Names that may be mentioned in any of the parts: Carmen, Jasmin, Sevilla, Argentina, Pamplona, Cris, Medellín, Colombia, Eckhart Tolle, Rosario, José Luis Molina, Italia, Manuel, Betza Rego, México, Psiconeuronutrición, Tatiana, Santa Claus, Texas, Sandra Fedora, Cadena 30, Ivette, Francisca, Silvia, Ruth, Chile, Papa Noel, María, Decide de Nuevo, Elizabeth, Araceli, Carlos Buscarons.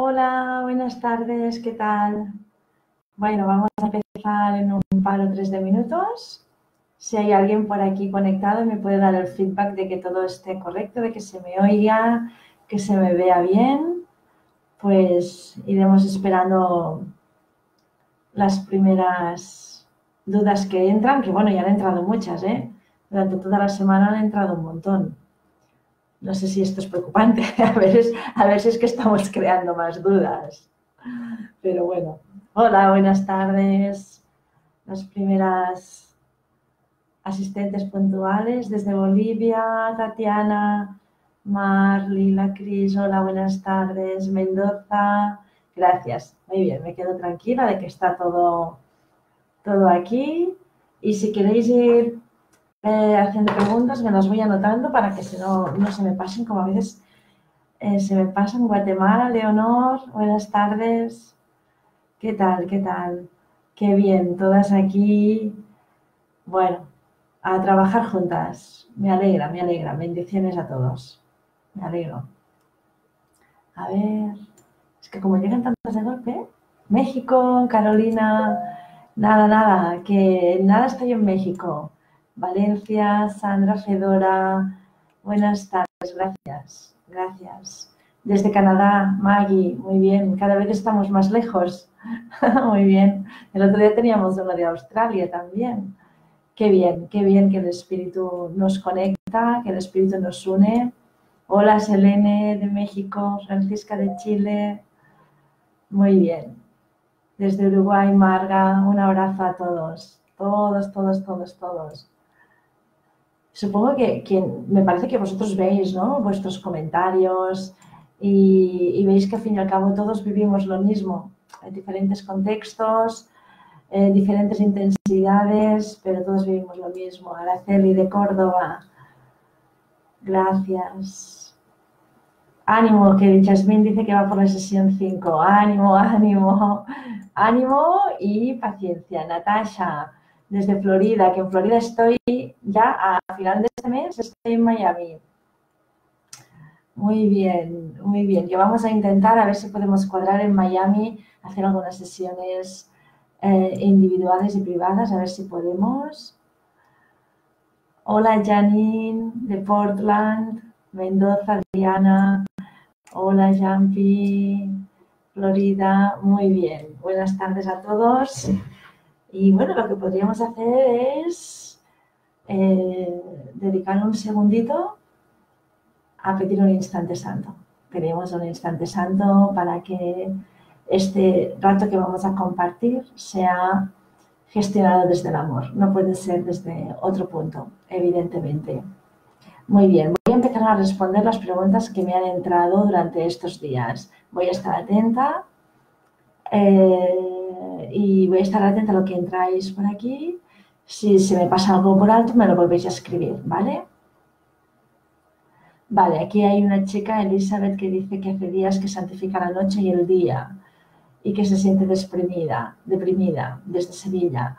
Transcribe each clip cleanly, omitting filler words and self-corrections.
Hola, buenas tardes, ¿qué tal? Bueno, vamos a empezar en un par o tres de minutos. Si hay alguien por aquí conectado, me puede dar el feedback de que todo esté correcto, de que se me oiga, que se me vea bien. Pues iremos esperando las primeras dudas que entran, que bueno, ya han entrado muchas, ¿eh? Durante toda la semana han entrado un montón. No sé si esto es preocupante, a ver si es que estamos creando más dudas. Pero bueno, hola, buenas tardes. Las primeras asistentes puntuales desde Bolivia, Tatiana, Marli, la Cris, hola, buenas tardes, Mendoza. Gracias, muy bien, me quedo tranquila de que está todo aquí. Y si queréis ir haciendo preguntas, me las voy anotando para que no se me pasen, como a veces se me pasan. Guatemala, Leonor, buenas tardes. ¿Qué tal? ¿Qué tal? Qué bien, todas aquí. Bueno, a trabajar juntas. Me alegra. Bendiciones a todos. Me alegro. A ver, es que como llegan tantas de golpe, ¿eh? México, Carolina, nada, que nada estoy en México. Valencia, Sandra Fedora, buenas tardes, gracias. Desde Canadá, Maggie, muy bien, cada vez estamos más lejos, muy bien. El otro día teníamos uno de Australia también. Qué bien que el espíritu nos conecta, que el espíritu nos une. Hola, Selene de México, Francisca de Chile, muy bien. Desde Uruguay, Marga, un abrazo a todos, todos. Supongo que me parece que vosotros veis, ¿no?, vuestros comentarios y veis que al fin y al cabo todos vivimos lo mismo, en diferentes contextos, diferentes intensidades, pero todos vivimos lo mismo. Araceli de Córdoba, gracias. Ánimo, que Jasmin dice que va por la sesión 5. Ánimo y paciencia. Natasha, desde Florida, que en Florida estoy ya a final de este mes, estoy en Miami. Muy bien. Yo vamos a intentar a ver si podemos cuadrar en Miami, hacer algunas sesiones individuales y privadas, a ver si podemos. Hola, Janine, de Portland, Mendoza, Diana. Hola, Jampi, Florida. Muy bien. Buenas tardes a todos. Y bueno, lo que podríamos hacer es dedicar un segundito a pedir un instante santo. Pedimos un instante santo para que este rato que vamos a compartir sea gestionado desde el amor. No puede ser desde otro punto, evidentemente. Muy bien, voy a empezar a responder las preguntas que me han entrado durante estos días. Voy a estar atenta. Y voy a estar atenta a lo que entráis por aquí. Si se me pasa algo por alto, me lo volvéis a escribir, ¿vale? Vale, aquí hay una chica, Elizabeth, que dice que hace días que santifica la noche y el día y que se siente deprimida desde Sevilla.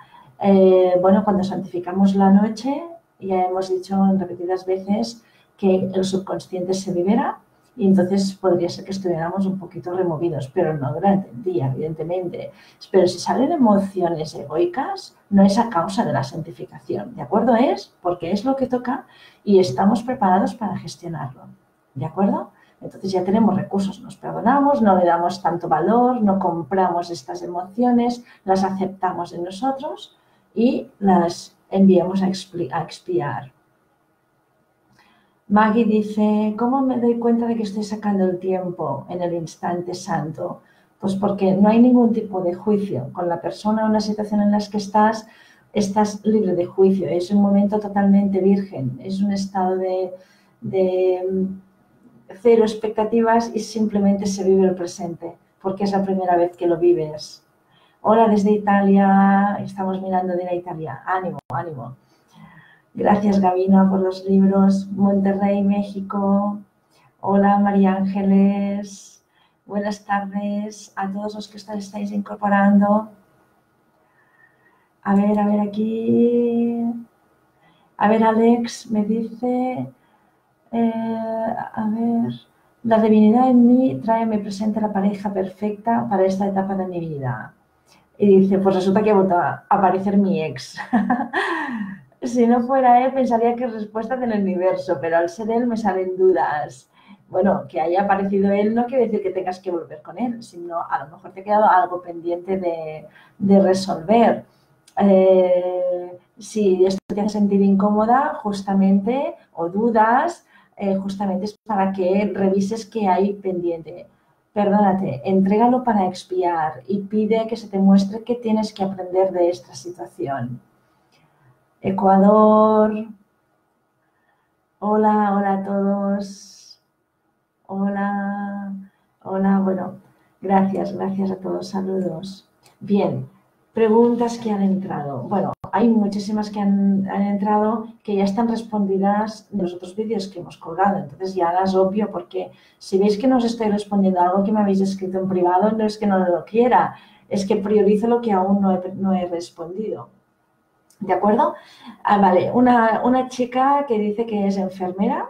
Bueno, cuando santificamos la noche, ya hemos dicho en repetidas veces que el subconsciente se libera. Y entonces podría ser que estuviéramos un poquito removidos, pero no durante el día, evidentemente. Pero si salen emociones egoicas, no es a causa de la santificación, ¿de acuerdo? Es porque es lo que toca y estamos preparados para gestionarlo, ¿de acuerdo? Entonces ya tenemos recursos, nos perdonamos, no le damos tanto valor, no compramos estas emociones, las aceptamos en nosotros y las enviamos a expiar. Maggie dice, ¿cómo me doy cuenta de que estoy sacando el tiempo en el instante santo? Pues porque no hay ningún tipo de juicio. Con la persona o la situación en la que estás libre de juicio. Es un momento totalmente virgen. Es un estado de cero expectativas y simplemente se vive el presente. Porque es la primera vez que lo vives. Hola, desde Italia. Estamos mirando de la Italia. Ánimo. Gracias, Gabina, por los libros. Monterrey, México. Hola, María Ángeles. Buenas tardes a todos los que estáis incorporando. A ver aquí. A ver, Alex me dice... La divinidad en mí trae, me presenta la pareja perfecta para esta etapa de mi vida. Y dice, pues resulta que va a aparecer mi ex. Si no fuera él, pensaría que es respuesta del universo, pero al ser él me salen dudas. Bueno, que haya aparecido él no quiere decir que tengas que volver con él, sino a lo mejor te ha quedado algo pendiente de resolver. Si esto te hace sentir incómoda, justamente, o dudas, justamente es para que revises qué hay pendiente. Perdónate, entrégalo para expiar y pide que se te muestre qué tienes que aprender de esta situación. Ecuador. Hola, hola a todos. Hola, hola, bueno, gracias, gracias a todos, saludos. Bien, preguntas que han entrado. Bueno, hay muchísimas que han entrado que ya están respondidas de los otros vídeos que hemos colgado, entonces ya las obvio porque si veis que no os estoy respondiendo algo que me habéis escrito en privado, no es que no lo quiera, es que priorizo lo que aún no he respondido. ¿De acuerdo? Ah, vale, una chica que dice que es enfermera,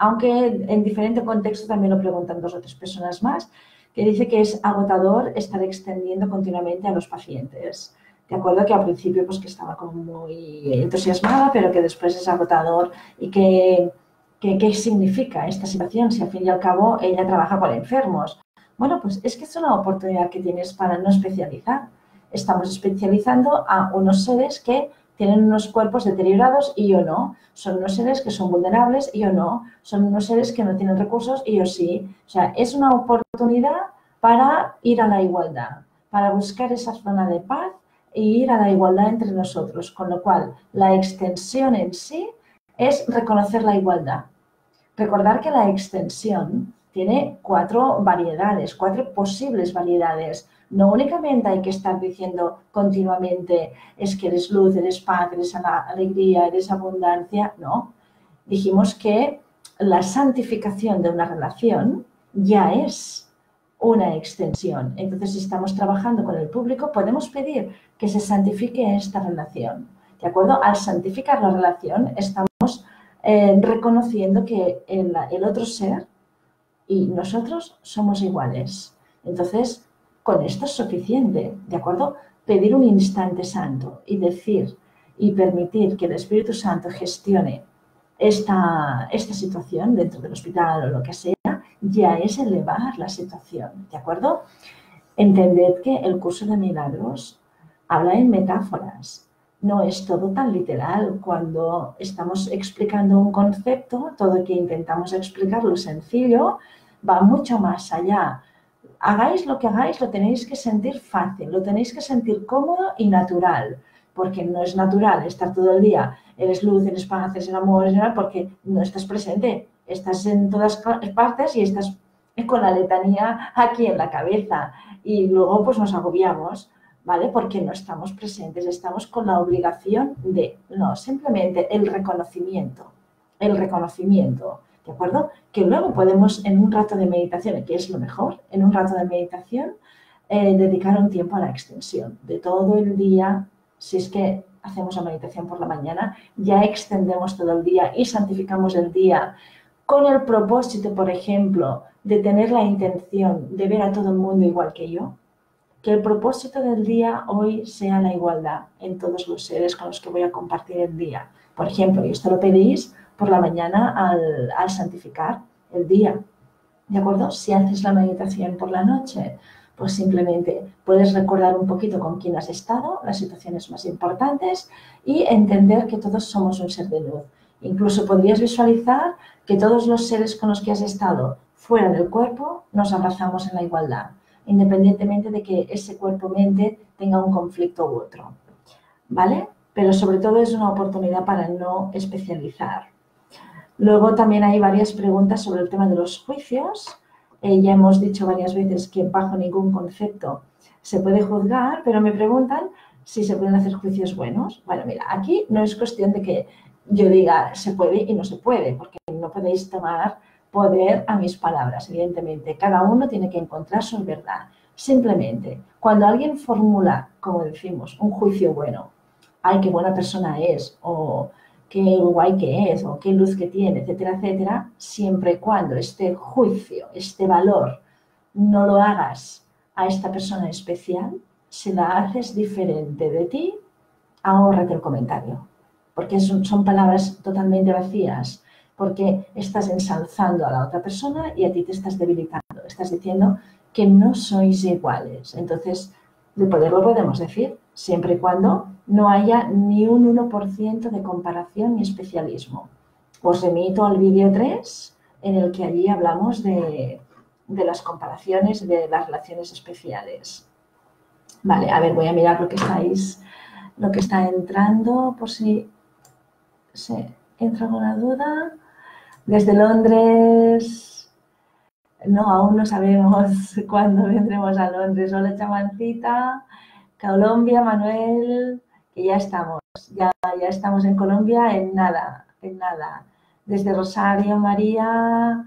aunque en diferente contexto también lo preguntan dos o tres personas más, que dice que es agotador estar extendiendo continuamente a los pacientes. De acuerdo que al principio pues que estaba como muy entusiasmada, pero que después es agotador y que ¿qué significa esta situación? Si al fin y al cabo ella trabaja con enfermos. Bueno, pues es que es una oportunidad que tienes para no especializar. Estamos especializando a unos seres que tienen unos cuerpos deteriorados y yo no. Son unos seres que son vulnerables y yo no. Son unos seres que no tienen recursos y yo sí. O sea, es una oportunidad para ir a la igualdad, para buscar esa zona de paz e ir a la igualdad entre nosotros. Con lo cual, la extensión en sí es reconocer la igualdad. Recordar que la extensión tiene 4 variedades, 4 posibles variedades. No únicamente hay que estar diciendo continuamente es que eres luz, eres paz, eres alegría, eres abundancia. No, dijimos que la santificación de una relación ya es una extensión. Entonces, si estamos trabajando con el público, podemos pedir que se santifique esta relación. ¿De acuerdo? Al santificar la relación, estamos reconociendo que el otro ser y nosotros somos iguales. Entonces, con esto es suficiente, ¿de acuerdo? Pedir un instante santo y decir y permitir que el Espíritu Santo gestione esta situación dentro del hospital o lo que sea, ya es elevar la situación, ¿de acuerdo? Entended que el curso de milagros habla en metáforas. No es todo tan literal. Cuando estamos explicando un concepto, todo que intentamos explicarlo sencillo va mucho más allá. Hagáis lo que hagáis, lo tenéis que sentir fácil, lo tenéis que sentir cómodo y natural, porque no es natural estar todo el día, eres luz, eres paz, eres amor, porque no estás presente, estás en todas partes y estás con la letanía aquí en la cabeza y luego pues nos agobiamos, ¿vale? Porque no estamos presentes, estamos con la obligación de, no, simplemente el reconocimiento, ¿de acuerdo? Que luego podemos en un rato de meditación, que es lo mejor, en un rato de meditación, dedicar un tiempo a la extensión de todo el día. Si es que hacemos la meditación por la mañana, ya extendemos todo el día y santificamos el día con el propósito, por ejemplo, de tener la intención de ver a todo el mundo igual que yo, que el propósito del día hoy sea la igualdad en todos los seres con los que voy a compartir el día. Por ejemplo, y esto lo pedís por la mañana al santificar el día, ¿de acuerdo? Si haces la meditación por la noche, pues simplemente puedes recordar un poquito con quién has estado, las situaciones más importantes y entender que todos somos un ser de luz. Incluso podrías visualizar que todos los seres con los que has estado fuera del cuerpo nos abrazamos en la igualdad, independientemente de que ese cuerpo-mente tenga un conflicto u otro, ¿vale? Pero sobre todo es una oportunidad para no especializar. Luego también hay varias preguntas sobre el tema de los juicios. Ya hemos dicho varias veces que bajo ningún concepto se puede juzgar, pero me preguntan si se pueden hacer juicios buenos. Bueno, mira, aquí no es cuestión de que yo diga se puede y no se puede, porque no podéis tomar poder a mis palabras, evidentemente. Cada uno tiene que encontrar su verdad. Simplemente, cuando alguien formula, como decimos, un juicio bueno, ay, qué buena persona es, o qué guay que es o qué luz que tiene, etcétera, etcétera, siempre y cuando este juicio, este valor, no lo hagas a esta persona especial, si la haces diferente de ti, ahórrate el comentario, porque son palabras totalmente vacías, porque estás ensalzando a la otra persona y a ti te estás debilitando, estás diciendo que no sois iguales. Entonces, de poderlo podemos decir, siempre y cuando no haya ni un 1% de comparación ni especialismo. Os remito al vídeo 3, en el que allí hablamos de las comparaciones, de las relaciones especiales. Vale, a ver, voy a mirar lo que está entrando, por si se entra alguna duda. Desde Londres, no, aún no sabemos cuándo vendremos a Londres. Hola, chamancita. Colombia, Manuel, que ya estamos en Colombia en nada, en nada. Desde Rosario, María,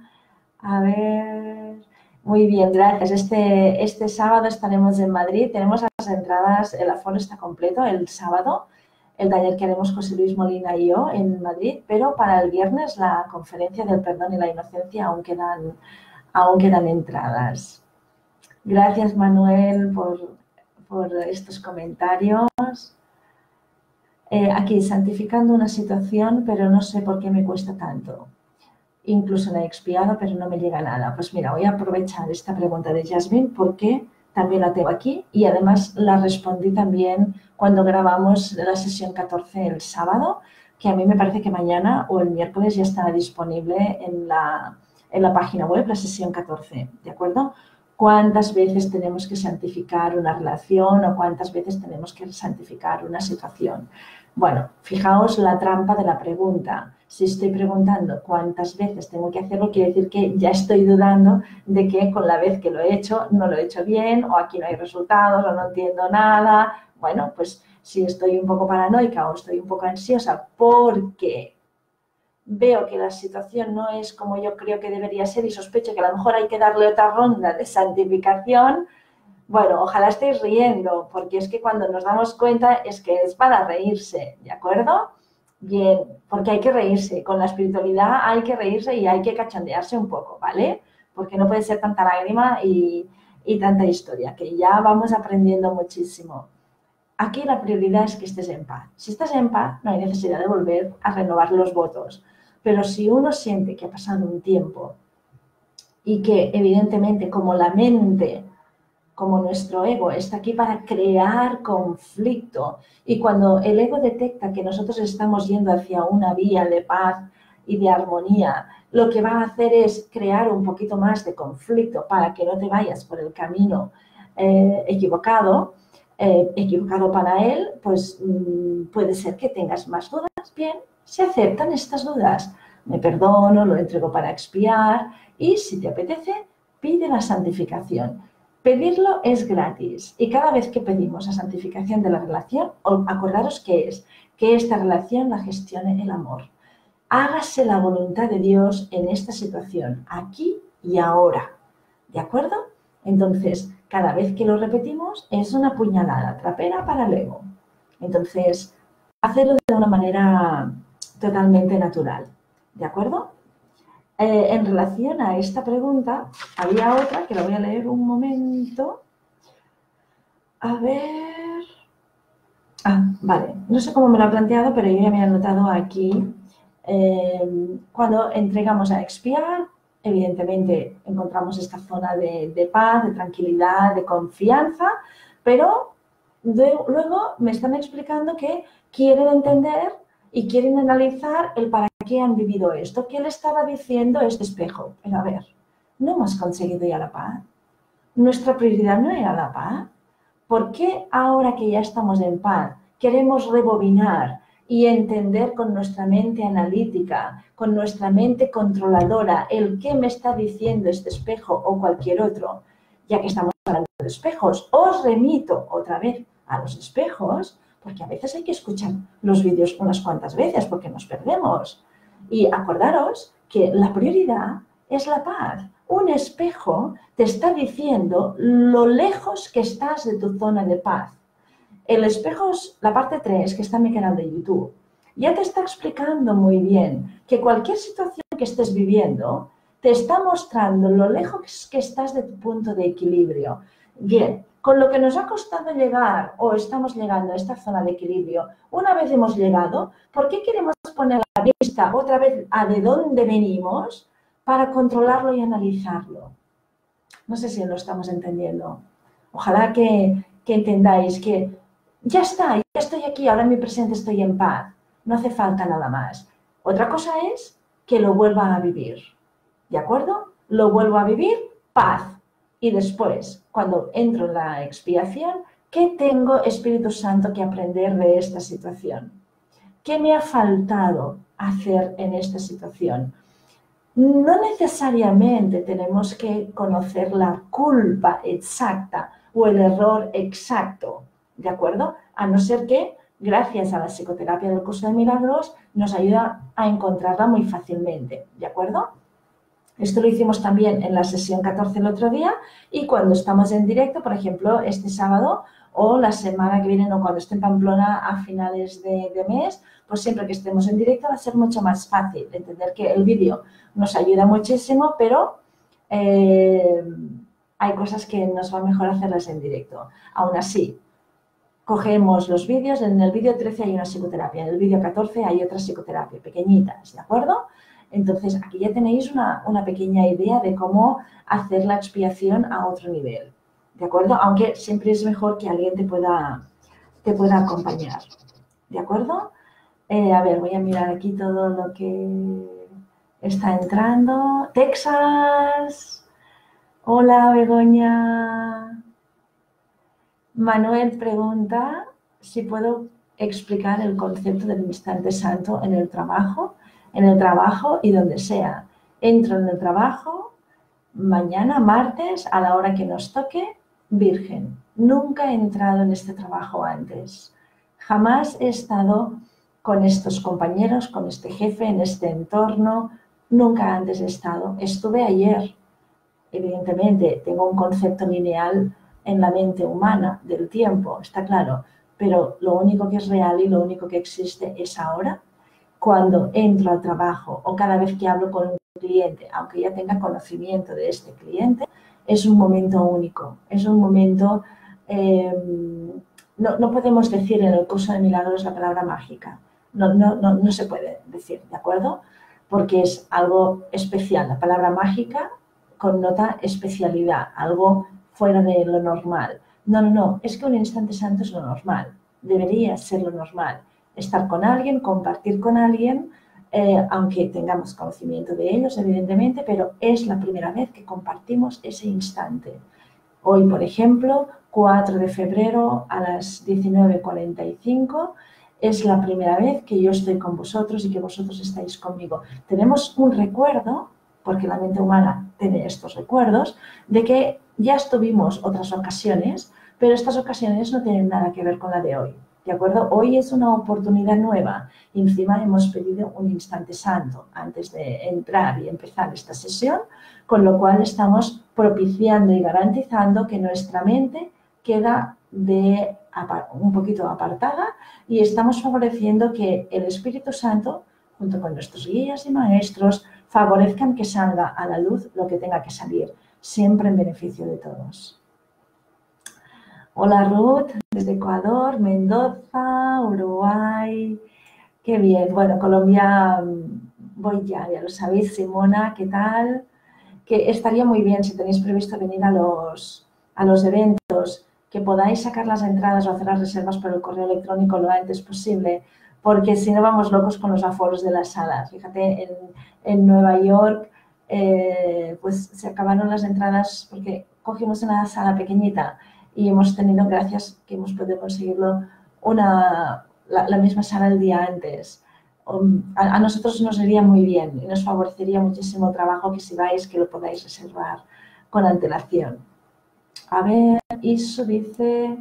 a ver, muy bien, gracias. Este sábado estaremos en Madrid, tenemos las entradas, el aforo está completo el sábado, el taller que haremos José Luis Molina y yo en Madrid, pero para el viernes la conferencia del perdón y la inocencia aún quedan entradas. Gracias, Manuel, por estos comentarios. Aquí, santificando una situación, pero no sé por qué me cuesta tanto. Incluso la he expiado, pero no me llega nada. Pues mira, voy a aprovechar esta pregunta de Jasmin porque también la tengo aquí y además la respondí también cuando grabamos la sesión 14 el sábado, que a mí me parece que mañana o el miércoles ya estará disponible en la página web la sesión 14, ¿de acuerdo? Cuántas veces tenemos que santificar una relación o cuántas veces tenemos que santificar una situación. Bueno, fijaos la trampa de la pregunta. Si estoy preguntando cuántas veces tengo que hacerlo, quiere decir que ya estoy dudando de que con la vez que lo he hecho no lo he hecho bien o aquí no hay resultados o no entiendo nada. Bueno, pues si estoy un poco paranoica o estoy un poco ansiosa porque veo que la situación no es como yo creo que debería ser y sospecho que a lo mejor hay que darle otra ronda de santificación. Bueno, ojalá estéis riendo, porque es que cuando nos damos cuenta es que es para reírse, ¿de acuerdo? Bien, porque hay que reírse. Con la espiritualidad hay que reírse y hay que cachondearse un poco, ¿vale? Porque no puede ser tanta lágrima y tanta historia, que ya vamos aprendiendo muchísimo. Aquí la prioridad es que estés en paz. Si estás en paz, no hay necesidad de volver a renovar los votos. Pero si uno siente que ha pasado un tiempo y que, evidentemente, como la mente, como nuestro ego, está aquí para crear conflicto, y cuando el ego detecta que nosotros estamos yendo hacia una vía de paz y de armonía, lo que va a hacer es crear un poquito más de conflicto para que no te vayas por el camino equivocado para él, pues puede ser que tengas más dudas. Bien, se aceptan estas dudas. Me perdono, lo entrego para expiar y, si te apetece, pide la santificación. Pedirlo es gratis y cada vez que pedimos la santificación de la relación, acordaros que esta relación la gestione el amor. Hágase la voluntad de Dios en esta situación, aquí y ahora. ¿De acuerdo? Entonces, cada vez que lo repetimos es una puñalada trapera para el ego. Entonces, hacerlo de una manera totalmente natural, ¿de acuerdo? En relación a esta pregunta, había otra que la voy a leer un momento. A ver... Ah, vale. No sé cómo me lo ha planteado, pero yo ya me he anotado aquí. Cuando entregamos a expiar, evidentemente encontramos esta zona de paz, de tranquilidad, de confianza, pero luego me están explicando que quieren entender y quieren analizar el para qué han vivido esto, qué le estaba diciendo este espejo. Pero a ver, no hemos conseguido ya la paz. Nuestra prioridad no era la paz. ¿Por qué ahora que ya estamos en paz queremos rebobinar y entender con nuestra mente analítica, con nuestra mente controladora, el qué me está diciendo este espejo o cualquier otro? Ya que estamos hablando de espejos, os remito otra vez a los espejos, porque a veces hay que escuchar los vídeos unas cuantas veces porque nos perdemos. Y acordaros que la prioridad es la paz. Un espejo te está diciendo lo lejos que estás de tu zona de paz. El espejo, la parte 3, que está en mi canal de YouTube, ya te está explicando muy bien que cualquier situación que estés viviendo te está mostrando lo lejos que estás de tu punto de equilibrio. Bien, con lo que nos ha costado llegar o estamos llegando a esta zona de equilibrio, una vez hemos llegado, ¿por qué queremos poner la vista otra vez a de dónde venimos para controlarlo y analizarlo? No sé si lo estamos entendiendo. Ojalá que entendáis que ya está, ya estoy aquí, ahora en mi presente estoy en paz. No hace falta nada más. Otra cosa es que lo vuelva a vivir. ¿De acuerdo? Lo vuelvo a vivir, paz. Y después, cuando entro en la expiación, ¿qué tengo, Espíritu Santo, que aprender de esta situación? ¿Qué me ha faltado hacer en esta situación? No necesariamente tenemos que conocer la culpa exacta o el error exacto, ¿de acuerdo? A no ser que, gracias a la psicoterapia del curso de milagros, nos ayuda a encontrarla muy fácilmente, ¿de acuerdo? Esto lo hicimos también en la sesión 14 el otro día y cuando estamos en directo, por ejemplo, este sábado o la semana que viene o cuando esté en Pamplona a finales de mes, pues siempre que estemos en directo va a ser mucho más fácil entender que el vídeo nos ayuda muchísimo, pero hay cosas que nos va mejor hacerlas en directo. Aún así, cogemos los vídeos, en el vídeo 13 hay una psicoterapia, en el vídeo 14 hay otra psicoterapia, pequeñitas, ¿de acuerdo? Entonces, aquí ya tenéis una pequeña idea de cómo hacer la expiación a otro nivel, ¿de acuerdo? Aunque siempre es mejor que alguien te pueda acompañar, ¿de acuerdo? A ver, voy a mirar aquí todo lo que está entrando. Texas, hola Begoña. Manuel pregunta si puedo explicar el concepto del instante santo en el trabajo. En el trabajo y donde sea. Entro en el trabajo, mañana, martes, a la hora que nos toque, virgen. Nunca he entrado en este trabajo antes. Jamás he estado con estos compañeros, con este jefe, en este entorno. Nunca antes he estado. Estuve ayer. Evidentemente, tengo un concepto lineal en la mente humana del tiempo, está claro. Pero lo único que es real y lo único que existe es ahora. Cuando entro al trabajo o cada vez que hablo con un cliente, aunque ya tenga conocimiento de este cliente, es un momento único. Es un momento, no podemos decir en el curso de milagros la palabra mágica. No se puede decir, ¿de acuerdo? Porque es algo especial. La palabra mágica connota especialidad, algo fuera de lo normal. No, es que un instante santo es lo normal. Debería ser lo normal. Estar con alguien, compartir con alguien, aunque tengamos conocimiento de ellos, evidentemente, pero es la primera vez que compartimos ese instante. Hoy, por ejemplo, 4 de febrero a las 19:45, es la primera vez que yo estoy con vosotros y que vosotros estáis conmigo. Tenemos un recuerdo, porque la mente humana tiene estos recuerdos, de que ya estuvimos otras ocasiones, pero estas ocasiones no tienen nada que ver con la de hoy. ¿De acuerdo? Hoy es una oportunidad nueva y encima hemos pedido un instante santo antes de entrar y empezar esta sesión, con lo cual estamos propiciando y garantizando que nuestra mente queda un poquito apartada y estamos favoreciendo que el Espíritu Santo, junto con nuestros guías y maestros, favorezcan que salga a la luz lo que tenga que salir, siempre en beneficio de todos. Hola Ruth, desde Ecuador, Mendoza, Uruguay, qué bien. Bueno, Colombia, voy ya lo sabéis. Simona, ¿qué tal? Que estaría muy bien si tenéis previsto venir a los eventos, que podáis sacar las entradas o hacer las reservas por el correo electrónico lo antes posible, porque si no vamos locos con los aforos de las salas. Fíjate, en Nueva York pues se acabaron las entradas porque cogimos una sala pequeñita. Y hemos tenido, gracias que hemos podido conseguirlo, la misma sala el día antes. A nosotros nos iría muy bien y nos favorecería muchísimo el trabajo que si vais, que lo podáis reservar con antelación. A ver, Isu dice,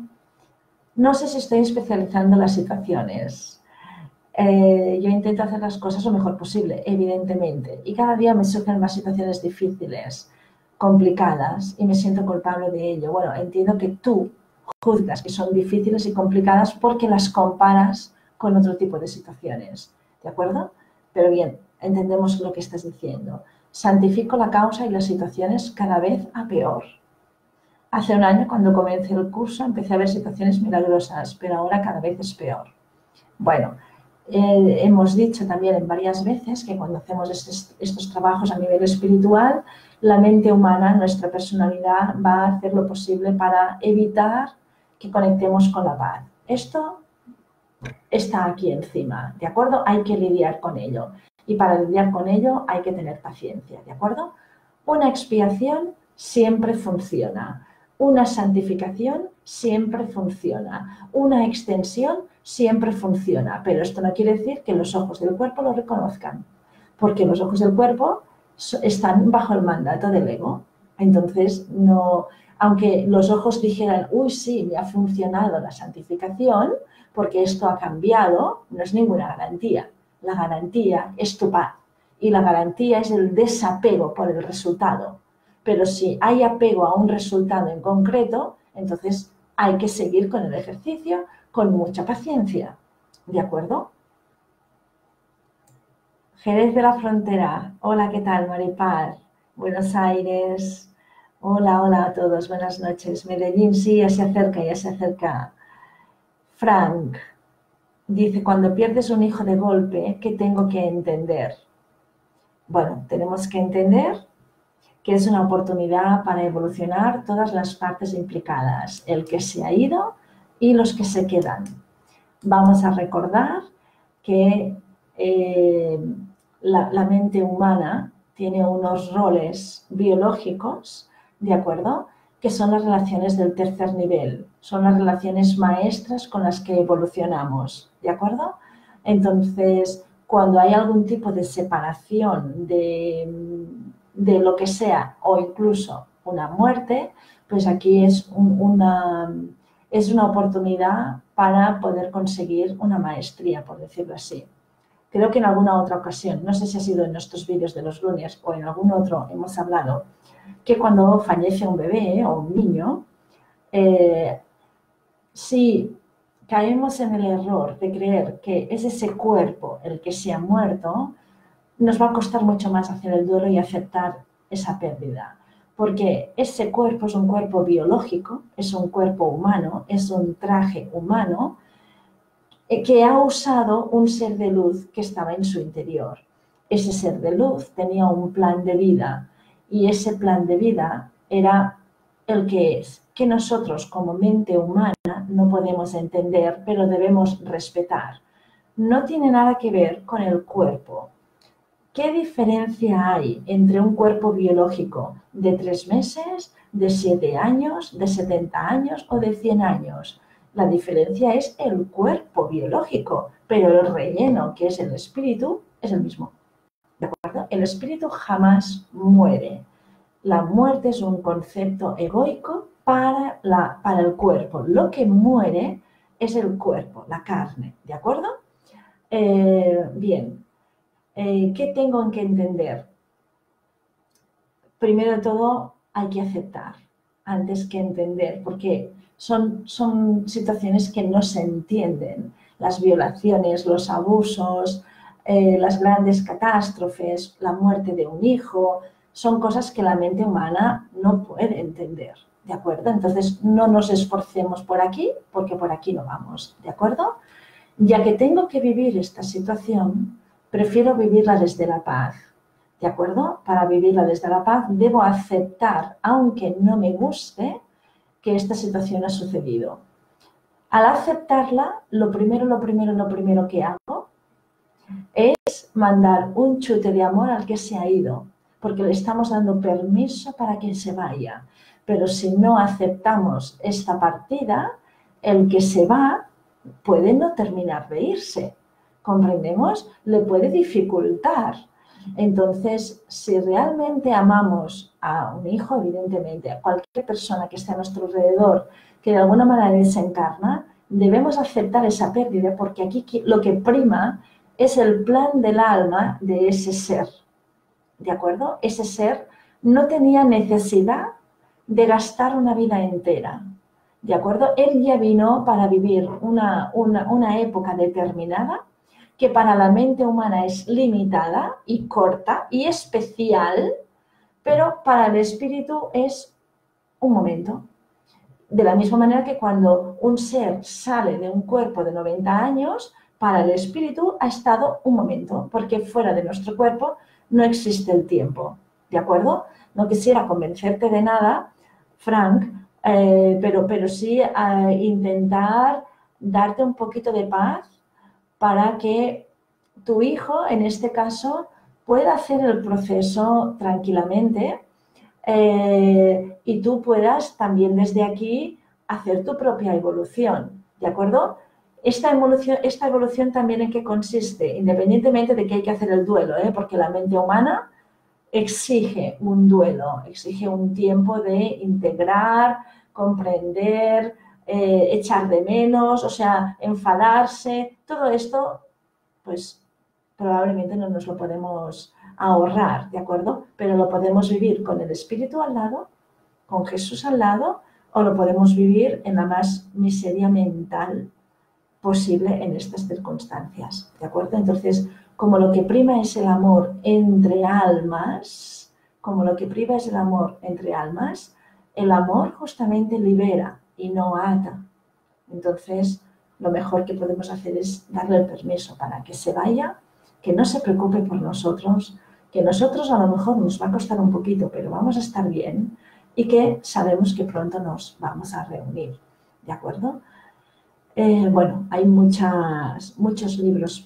no sé si estoy especializando las situaciones. Yo intento hacer las cosas lo mejor posible, evidentemente. Y cada día me surgen más situaciones difíciles, complicadas, y me siento culpable de ello. Bueno, entiendo que tú juzgas que son difíciles y complicadas porque las comparas con otro tipo de situaciones, ¿de acuerdo? Pero bien, entendemos lo que estás diciendo. Santifico la causa y las situaciones cada vez a peor. Hace un año, cuando comencé el curso, empecé a ver situaciones milagrosas, pero ahora cada vez es peor. Bueno, hemos dicho también varias veces que cuando hacemos estos trabajos a nivel espiritual, la mente humana, nuestra personalidad, va a hacer lo posible para evitar que conectemos con la paz. Esto está aquí encima, ¿de acuerdo? Hay que lidiar con ello. Y para lidiar con ello hay que tener paciencia, ¿de acuerdo? Una expiación siempre funciona. Una santificación siempre funciona. Una extensión siempre funciona. Pero esto no quiere decir que los ojos del cuerpo lo reconozcan. Porque los ojos del cuerpo están bajo el mandato del ego. Entonces, no, aunque los ojos dijeran, uy, sí, me ha funcionado la santificación, porque esto ha cambiado, no es ninguna garantía. La garantía es tu paz y la garantía es el desapego por el resultado. Pero si hay apego a un resultado en concreto, entonces hay que seguir con el ejercicio con mucha paciencia, ¿de acuerdo? Jerez de la Frontera, hola, ¿qué tal, Maripar? Buenos Aires, hola, hola a todos, buenas noches. Medellín, sí, ya se acerca, ya se acerca. Frank dice, cuando pierdes un hijo de golpe, ¿qué tengo que entender? Bueno, tenemos que entender que es una oportunidad para evolucionar todas las partes implicadas, el que se ha ido y los que se quedan. Vamos a recordar que la mente humana tiene unos roles biológicos, ¿de acuerdo?, que son las relaciones del tercer nivel, son las relaciones maestras con las que evolucionamos, ¿de acuerdo? Entonces, cuando hay algún tipo de separación de lo que sea o incluso una muerte, pues aquí es una oportunidad para poder conseguir una maestría, por decirlo así. Creo que en alguna otra ocasión, no sé si ha sido en nuestros vídeos de los lunes o en algún otro, hemos hablado que cuando fallece un bebé o un niño, si caemos en el error de creer que es ese cuerpo el que se ha muerto, nos va a costar mucho más hacer el duelo y aceptar esa pérdida. Porque ese cuerpo es un cuerpo biológico, es un cuerpo humano, es un traje humano, que ha usado un ser de luz que estaba en su interior. Ese ser de luz tenía un plan de vida y ese plan de vida era el que es, que nosotros como mente humana no podemos entender, pero debemos respetar. No tiene nada que ver con el cuerpo. ¿Qué diferencia hay entre un cuerpo biológico de 3 meses, de 7 años, de 70 años o de 100 años? La diferencia es el cuerpo biológico, pero el relleno, que es el espíritu, es el mismo. ¿De acuerdo? El espíritu jamás muere. La muerte es un concepto egoico para el cuerpo. Lo que muere es el cuerpo, la carne. ¿De acuerdo? Bien. ¿Qué tengo que entender? Primero de todo, hay que aceptar antes que entender, porque son situaciones que no se entienden. Las violaciones, los abusos, las grandes catástrofes, la muerte de un hijo, son cosas que la mente humana no puede entender, ¿de acuerdo? Entonces, no nos esforcemos por aquí, porque por aquí no vamos, ¿de acuerdo? Ya que tengo que vivir esta situación, prefiero vivirla desde la paz, ¿de acuerdo? Para vivirla desde la paz debo aceptar, aunque no me guste, que esta situación ha sucedido. Al aceptarla, lo primero que hago es mandar un chute de amor al que se ha ido, porque le estamos dando permiso para que se vaya. Pero si no aceptamos esta partida, el que se va puede no terminar de irse, ¿comprendemos? Le puede dificultar. Entonces, si realmente amamos a un hijo, evidentemente, a cualquier persona que esté a nuestro alrededor, que de alguna manera desencarna, debemos aceptar esa pérdida, porque aquí lo que prima es el plan del alma de ese ser, ¿de acuerdo? Ese ser no tenía necesidad de gastar una vida entera. ¿de acuerdo? Él ya vino para vivir una época determinada que para la mente humana es limitada y corta y especial, pero para el espíritu es un momento. De la misma manera que cuando un ser sale de un cuerpo de 90 años, para el espíritu ha estado un momento, porque fuera de nuestro cuerpo no existe el tiempo, ¿de acuerdo? No quisiera convencerte de nada, Frank, pero sí intentar darte un poquito de paz para que tu hijo, en este caso, pueda hacer el proceso tranquilamente y tú puedas también desde aquí hacer tu propia evolución, ¿de acuerdo? Esta evolución también en qué consiste, independientemente de que hay que hacer el duelo, porque la mente humana exige un duelo, exige un tiempo de integrar, comprender, echar de menos, o sea, enfadarse, todo esto, pues probablemente no nos lo podemos ahorrar, ¿de acuerdo? Pero lo podemos vivir con el espíritu al lado, con Jesús al lado, o lo podemos vivir en la más miseria mental posible en estas circunstancias, ¿de acuerdo? Entonces, como lo que prima es el amor entre almas, el amor justamente libera y no ata. Entonces, lo mejor que podemos hacer es darle el permiso para que se vaya, que no se preocupe por nosotros, que nosotros a lo mejor nos va a costar un poquito, pero vamos a estar bien y que sabemos que pronto nos vamos a reunir, ¿de acuerdo? Bueno, hay muchos libros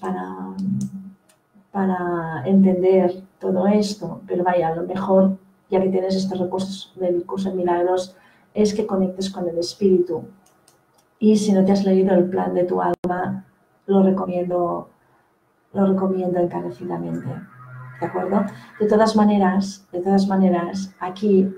para entender todo esto, pero vaya, a lo mejor, ya que tienes estos recursos del curso de milagros, es que conectes con el espíritu. Y si no te has leído el plan de tu alma, lo recomiendo encarecidamente, ¿de acuerdo? De todas maneras, aquí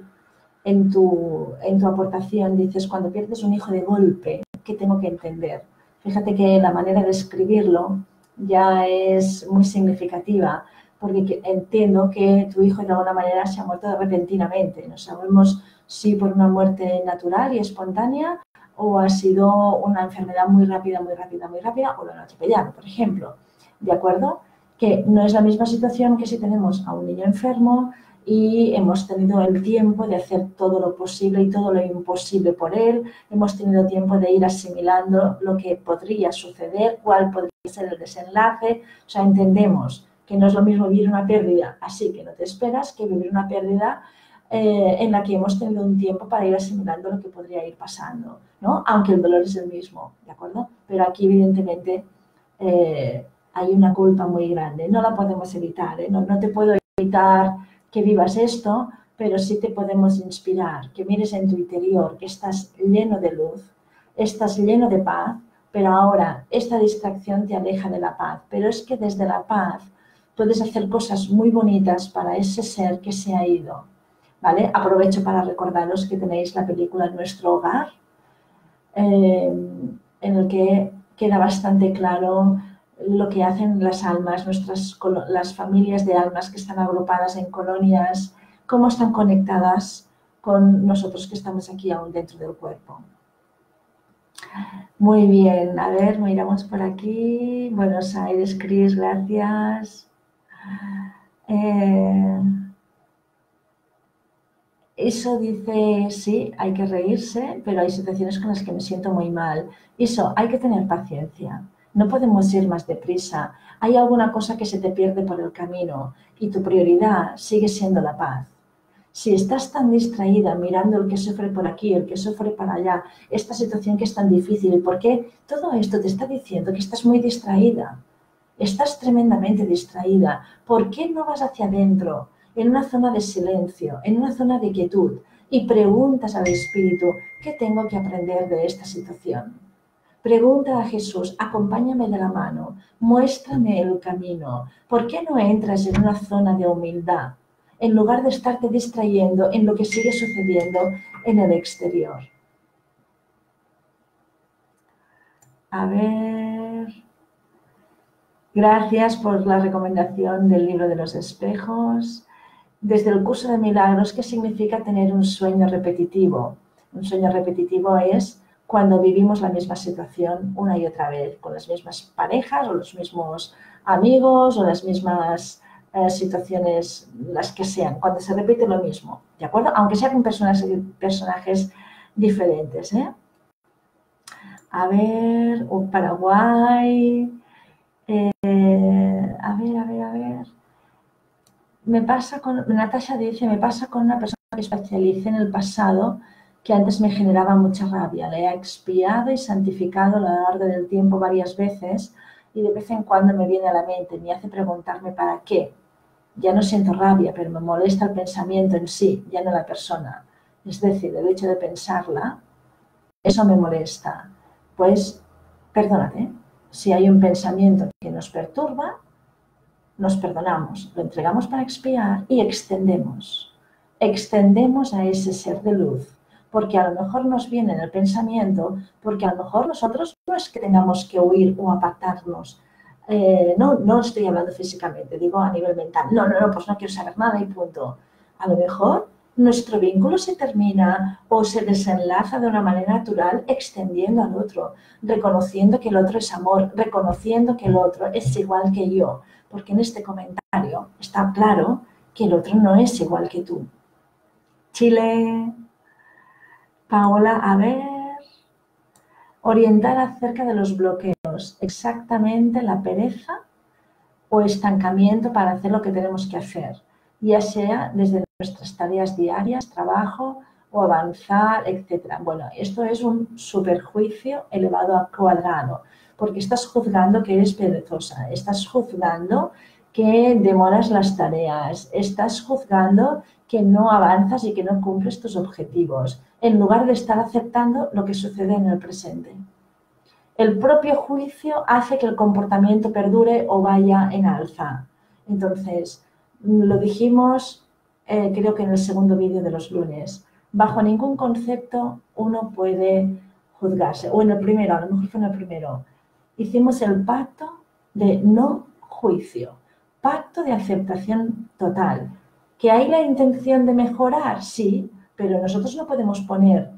en tu aportación dices, cuando pierdes un hijo de golpe, ¿qué tengo que entender? Fíjate que la manera de escribirlo ya es muy significativa, porque entiendo que tu hijo de alguna manera se ha muerto repentinamente. No sabemos si por una muerte natural y espontánea o ha sido una enfermedad muy rápida, o lo han atropellado, por ejemplo. ¿De acuerdo? Que no es la misma situación que si tenemos a un niño enfermo y hemos tenido el tiempo de hacer todo lo posible y todo lo imposible por él, hemos tenido tiempo de ir asimilando lo que podría suceder, cuál podría ser el desenlace, o sea, entendemos que no es lo mismo vivir una pérdida, así que no te esperas, que vivir una pérdida en la que hemos tenido un tiempo para ir asimilando lo que podría ir pasando, ¿no? Aunque el dolor es el mismo, ¿de acuerdo? Pero aquí, evidentemente, hay una culpa muy grande, no la podemos evitar, no te puedo evitar que vivas esto, pero sí te podemos inspirar, que mires en tu interior, que estás lleno de luz, estás lleno de paz, pero ahora esta distracción te aleja de la paz. Pero es que desde la paz puedes hacer cosas muy bonitas para ese ser que se ha ido, ¿vale? Aprovecho para recordaros que tenéis la película Nuestro Hogar, en el que queda bastante claro lo que hacen las almas, las familias de almas que están agrupadas en colonias, cómo están conectadas con nosotros que estamos aquí aún dentro del cuerpo. Muy bien, a ver, miramos por aquí. Buenos Aires, Cris, gracias. Eso dice, sí, hay que reírse, pero hay situaciones con las que me siento muy mal. Eso, hay que tener paciencia. No podemos ir más deprisa. Hay alguna cosa que se te pierde por el camino y tu prioridad sigue siendo la paz. Si estás tan distraída mirando el que sufre por aquí, el que sufre para allá, esta situación que es tan difícil, ¿por qué? Todo esto te está diciendo que estás muy distraída. Estás tremendamente distraída. ¿Por qué no vas hacia adentro, en una zona de silencio, en una zona de quietud, y preguntas al espíritu, ¿qué tengo que aprender de esta situación? Pregunta a Jesús, acompáñame de la mano, muéstrame el camino. ¿Por qué no entras en una zona de humildad en lugar de estarte distrayendo en lo que sigue sucediendo en el exterior? A ver. Gracias por la recomendación del libro de los espejos. Desde el curso de milagros, ¿qué significa tener un sueño repetitivo? Un sueño repetitivo es cuando vivimos la misma situación una y otra vez, con las mismas parejas o los mismos amigos o las mismas situaciones, las que sean, cuando se repite lo mismo, ¿de acuerdo? Aunque sea con personajes diferentes, ¿eh? A ver, un Paraguay, a ver. Me pasa con, Natasha dice, me pasa con una persona que especialicé en el pasado que antes me generaba mucha rabia. Le he expiado y santificado a lo largo del tiempo varias veces y de vez en cuando me viene a la mente, me hace preguntarme para qué. Ya no siento rabia, pero me molesta el pensamiento en sí, ya no la persona. Es decir, el hecho de pensarla, eso me molesta. Pues, perdónate, si hay un pensamiento que nos perturba, nos perdonamos, lo entregamos para expiar y extendemos a ese ser de luz. Porque a lo mejor nos viene en el pensamiento, porque a lo mejor nosotros no es que tengamos que huir o apartarnos. No estoy hablando físicamente, digo a nivel mental. No, pues no quiero saber nada y punto. A lo mejor nuestro vínculo se termina o se desenlaza de una manera natural extendiendo al otro, reconociendo que el otro es amor, reconociendo que el otro es igual que yo. Porque en este comentario está claro que el otro no es igual que tú. Chile... Paola, a ver, orientar acerca de los bloqueos, exactamente la pereza o estancamiento para hacer lo que tenemos que hacer, ya sea desde nuestras tareas diarias, trabajo o avanzar, etc. Bueno, esto es un superjuicio elevado al cuadrado, porque estás juzgando que eres perezosa, estás juzgando que demoras las tareas, estás juzgando que no avanzas y que no cumples tus objetivos, en lugar de estar aceptando lo que sucede en el presente. El propio juicio hace que el comportamiento perdure o vaya en alza. Entonces, lo dijimos creo que en el segundo vídeo de los lunes, bajo ningún concepto uno puede juzgarse. O en el primero, a lo mejor fue en el primero. Hicimos el pacto de no juicio, pacto de aceptación total. ¿Que hay la intención de mejorar? Sí, pero nosotros no podemos poner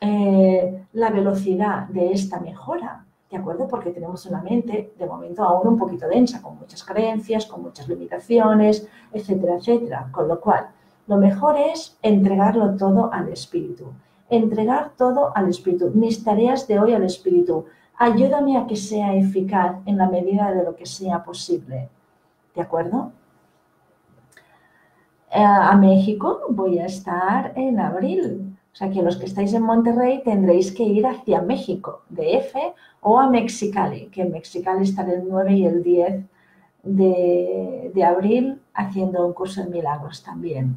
la velocidad de esta mejora, ¿de acuerdo? Porque tenemos una mente, de momento, aún un poquito densa, con muchas creencias, con muchas limitaciones, etcétera, etcétera. Con lo cual, lo mejor es entregarlo todo al espíritu. Entregar todo al espíritu, mis tareas de hoy al espíritu. Ayúdame a que sea eficaz en la medida de lo que sea posible, ¿de acuerdo? A México voy a estar en abril, o sea que los que estáis en Monterrey tendréis que ir hacia México, DF, o a Mexicali, que en Mexicali estaré el 9 y el 10 de abril haciendo un curso en milagros también.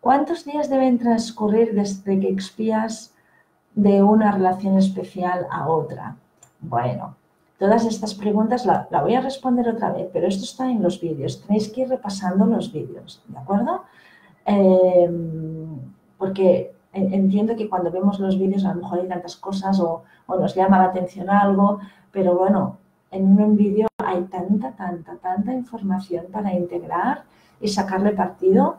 ¿Cuántos días deben transcurrir desde que expías de una relación especial a otra? Bueno, todas estas preguntas la voy a responder otra vez, pero esto está en los vídeos. Tenéis que ir repasando los vídeos, ¿de acuerdo? Porque entiendo que cuando vemos los vídeos a lo mejor hay tantas cosas o nos llama la atención algo, pero bueno, en un vídeo hay tanta información para integrar y sacarle partido.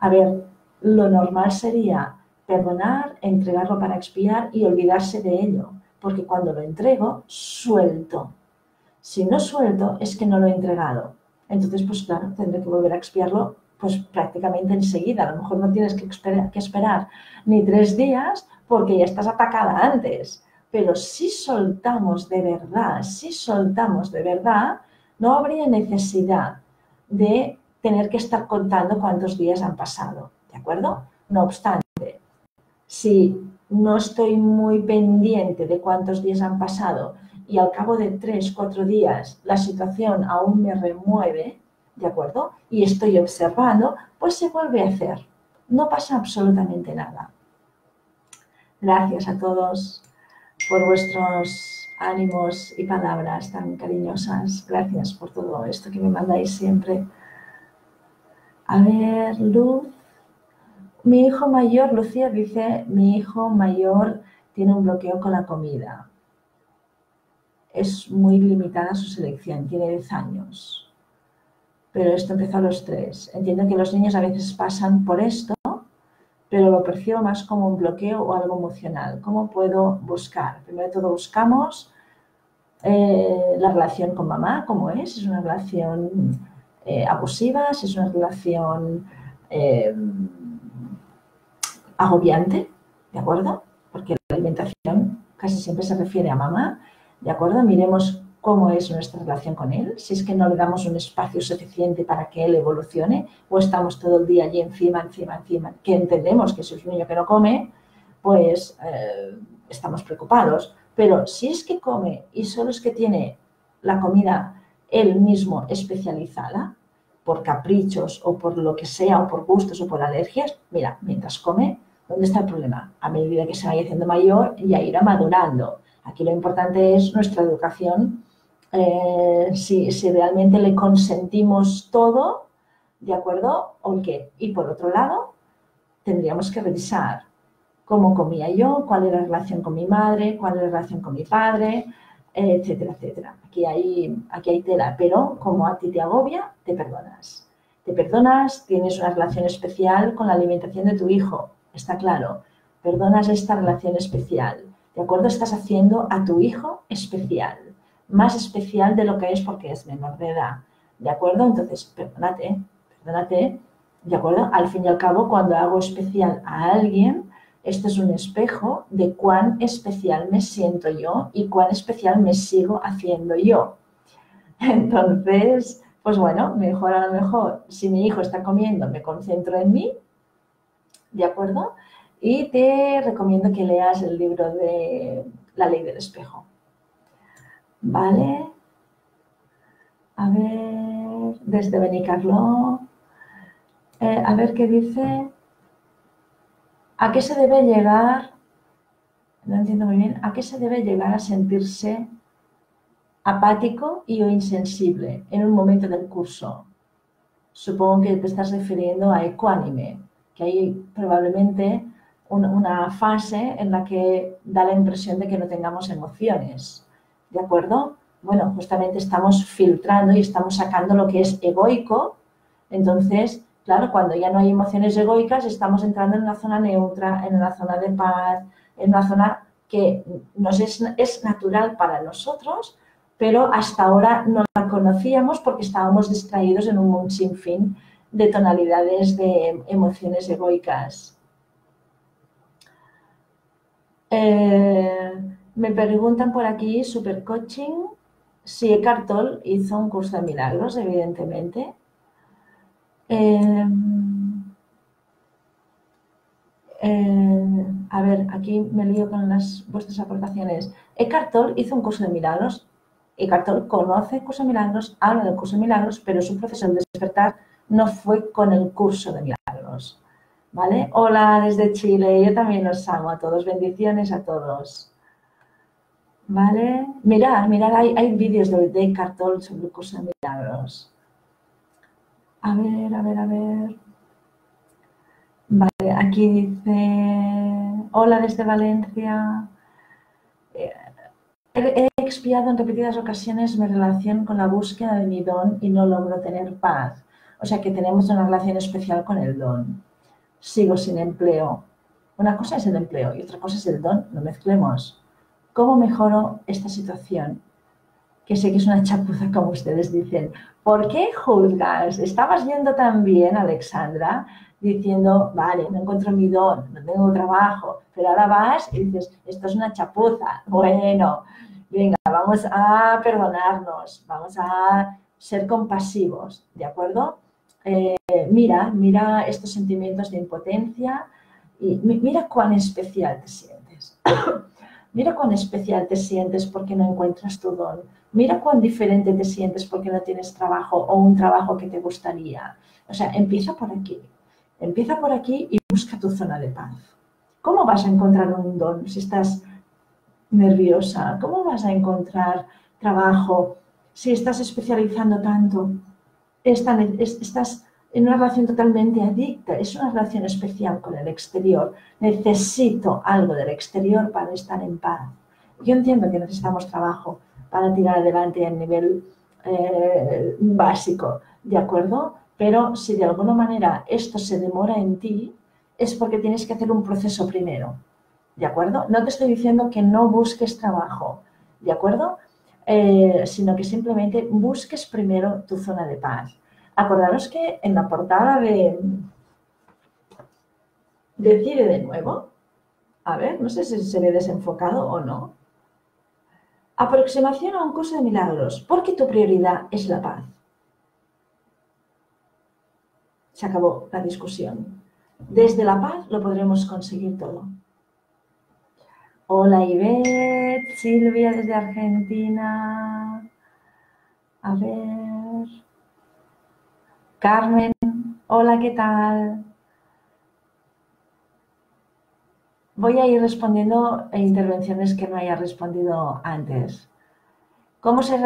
A ver, lo normal sería perdonar, entregarlo para expiar y olvidarse de ello. Porque cuando lo entrego, suelto. Si no suelto, es que no lo he entregado. Entonces, pues claro, tendré que volver a expiarlo pues prácticamente enseguida. A lo mejor no tienes que esperar ni 3 días porque ya estás atacada antes. Pero si soltamos de verdad, no habría necesidad de tener que estar contando cuántos días han pasado, ¿de acuerdo? No obstante, si no estoy muy pendiente de cuántos días han pasado y al cabo de 3 o 4 días la situación aún me remueve, ¿de acuerdo? Y estoy observando, pues se vuelve a hacer. No pasa absolutamente nada. Gracias a todos por vuestros ánimos y palabras tan cariñosas. Gracias por todo esto que me mandáis siempre. A ver, Luz. Mi hijo mayor, Lucía dice, mi hijo mayor tiene un bloqueo con la comida. Es muy limitada su selección, tiene 10 años. Pero esto empezó a los 3. Entiendo que los niños a veces pasan por esto, pero lo percibo más como un bloqueo o algo emocional. ¿Cómo puedo buscar? Primero de todo buscamos la relación con mamá, ¿cómo es? Si es una relación abusiva, si es una relación agobiante, ¿de acuerdo? Porque la alimentación casi siempre se refiere a mamá, ¿de acuerdo? Miremos cómo es nuestra relación con él, si es que no le damos un espacio suficiente para que él evolucione o estamos todo el día allí encima, que entendemos que si es un niño que no come, pues estamos preocupados. Pero si es que come y solo es que tiene la comida él mismo especializada, por caprichos o por lo que sea, o por gustos o por alergias, mira, mientras come, ¿dónde está el problema? A medida que se vaya haciendo mayor ya irá madurando. Aquí lo importante es nuestra educación. Si realmente le consentimos todo, ¿de acuerdo? ¿O qué? Y por otro lado, tendríamos que revisar cómo comía yo, cuál era la relación con mi madre, cuál era la relación con mi padre, etcétera, etcétera. Aquí hay tela, pero como a ti te agobia, te perdonas. Te perdonas, tienes una relación especial con la alimentación de tu hijo, está claro. Perdonas esta relación especial, ¿de acuerdo? Estás haciendo a tu hijo especial. Más especial de lo que es porque es menor de edad, ¿de acuerdo? Entonces, perdónate, ¿de acuerdo? Al fin y al cabo, cuando hago especial a alguien, esto es un espejo de cuán especial me siento yo y cuán especial me sigo haciendo yo. Entonces, pues bueno, mejor a lo mejor, si mi hijo está comiendo, me concentro en mí, ¿de acuerdo? Y te recomiendo que leas el libro de La Ley del Espejo. Vale, a ver, desde Benicarló, a ver qué dice, ¿a qué se debe llegar? No entiendo muy bien, ¿a qué se debe llegar a sentirse apático y o insensible en un momento del curso? Supongo que te estás refiriendo a ecuánime, que hay probablemente una fase en la que da la impresión de que no tengamos emociones. ¿De acuerdo? Bueno, justamente estamos filtrando y estamos sacando lo que es egoico. Entonces, claro, cuando ya no hay emociones egoicas, estamos entrando en una zona neutra, en una zona de paz, en una zona que nos es natural para nosotros, pero hasta ahora no la conocíamos porque estábamos distraídos en un sinfín de tonalidades de emociones egoicas. Me preguntan por aquí, super coaching, si Eckhart Tolle hizo un curso de milagros, evidentemente. A ver, aquí me lío con vuestras aportaciones. Eckhart Tolle hizo un curso de milagros. Eckhart Tolle conoce el curso de milagros, habla del curso de milagros, pero su proceso de despertar no fue con el curso de milagros. ¿Vale? Hola desde Chile, yo también los amo a todos, bendiciones a todos. ¿Vale? Mirad, hay vídeos de Eckhart Tolle sobre el curso de milagros. A ver. Vale, aquí dice, hola desde Valencia. He expiado en repetidas ocasiones mi relación con la búsqueda de mi don y no logro tener paz. O sea que tenemos una relación especial con el don. Sigo sin empleo. Una cosa es el empleo y otra cosa es el don, no mezclemos. ¿Cómo mejoro esta situación? Que sé que es una chapuza, como ustedes dicen. ¿Por qué juzgas? Estabas yendo tan bien, Alexandra, diciendo, vale, no encuentro mi don, no tengo trabajo, pero ahora vas y dices, esto es una chapuza. Bueno, venga, vamos a perdonarnos, vamos a ser compasivos, ¿de acuerdo? Mira estos sentimientos de impotencia y mira cuán especial te sientes. Mira cuán especial te sientes porque no encuentras tu don. Mira cuán diferente te sientes porque no tienes trabajo o un trabajo que te gustaría. O sea, empieza por aquí. Empieza por aquí y busca tu zona de paz. ¿Cómo vas a encontrar un don si estás nerviosa? ¿Cómo vas a encontrar trabajo si estás especializando tanto? Estás en una relación totalmente adicta, es una relación especial con el exterior. Necesito algo del exterior para estar en paz. Yo entiendo que necesitamos trabajo para tirar adelante a nivel básico, ¿de acuerdo? Pero si de alguna manera esto se demora en ti, es porque tienes que hacer un proceso primero, ¿de acuerdo? No te estoy diciendo que no busques trabajo, ¿de acuerdo? Sino que simplemente busques primero tu zona de paz. Acordaros que en la portada de Decide de nuevo, a ver, no sé si se ve desenfocado o no. Aproximación a un curso de milagros, porque tu prioridad es la paz. Se acabó la discusión. Desde la paz lo podremos conseguir todo. Hola Ivette, Silvia desde Argentina. A ver. Carmen, hola, ¿qué tal? Voy a ir respondiendo a intervenciones que no haya respondido antes. ¿Cómo se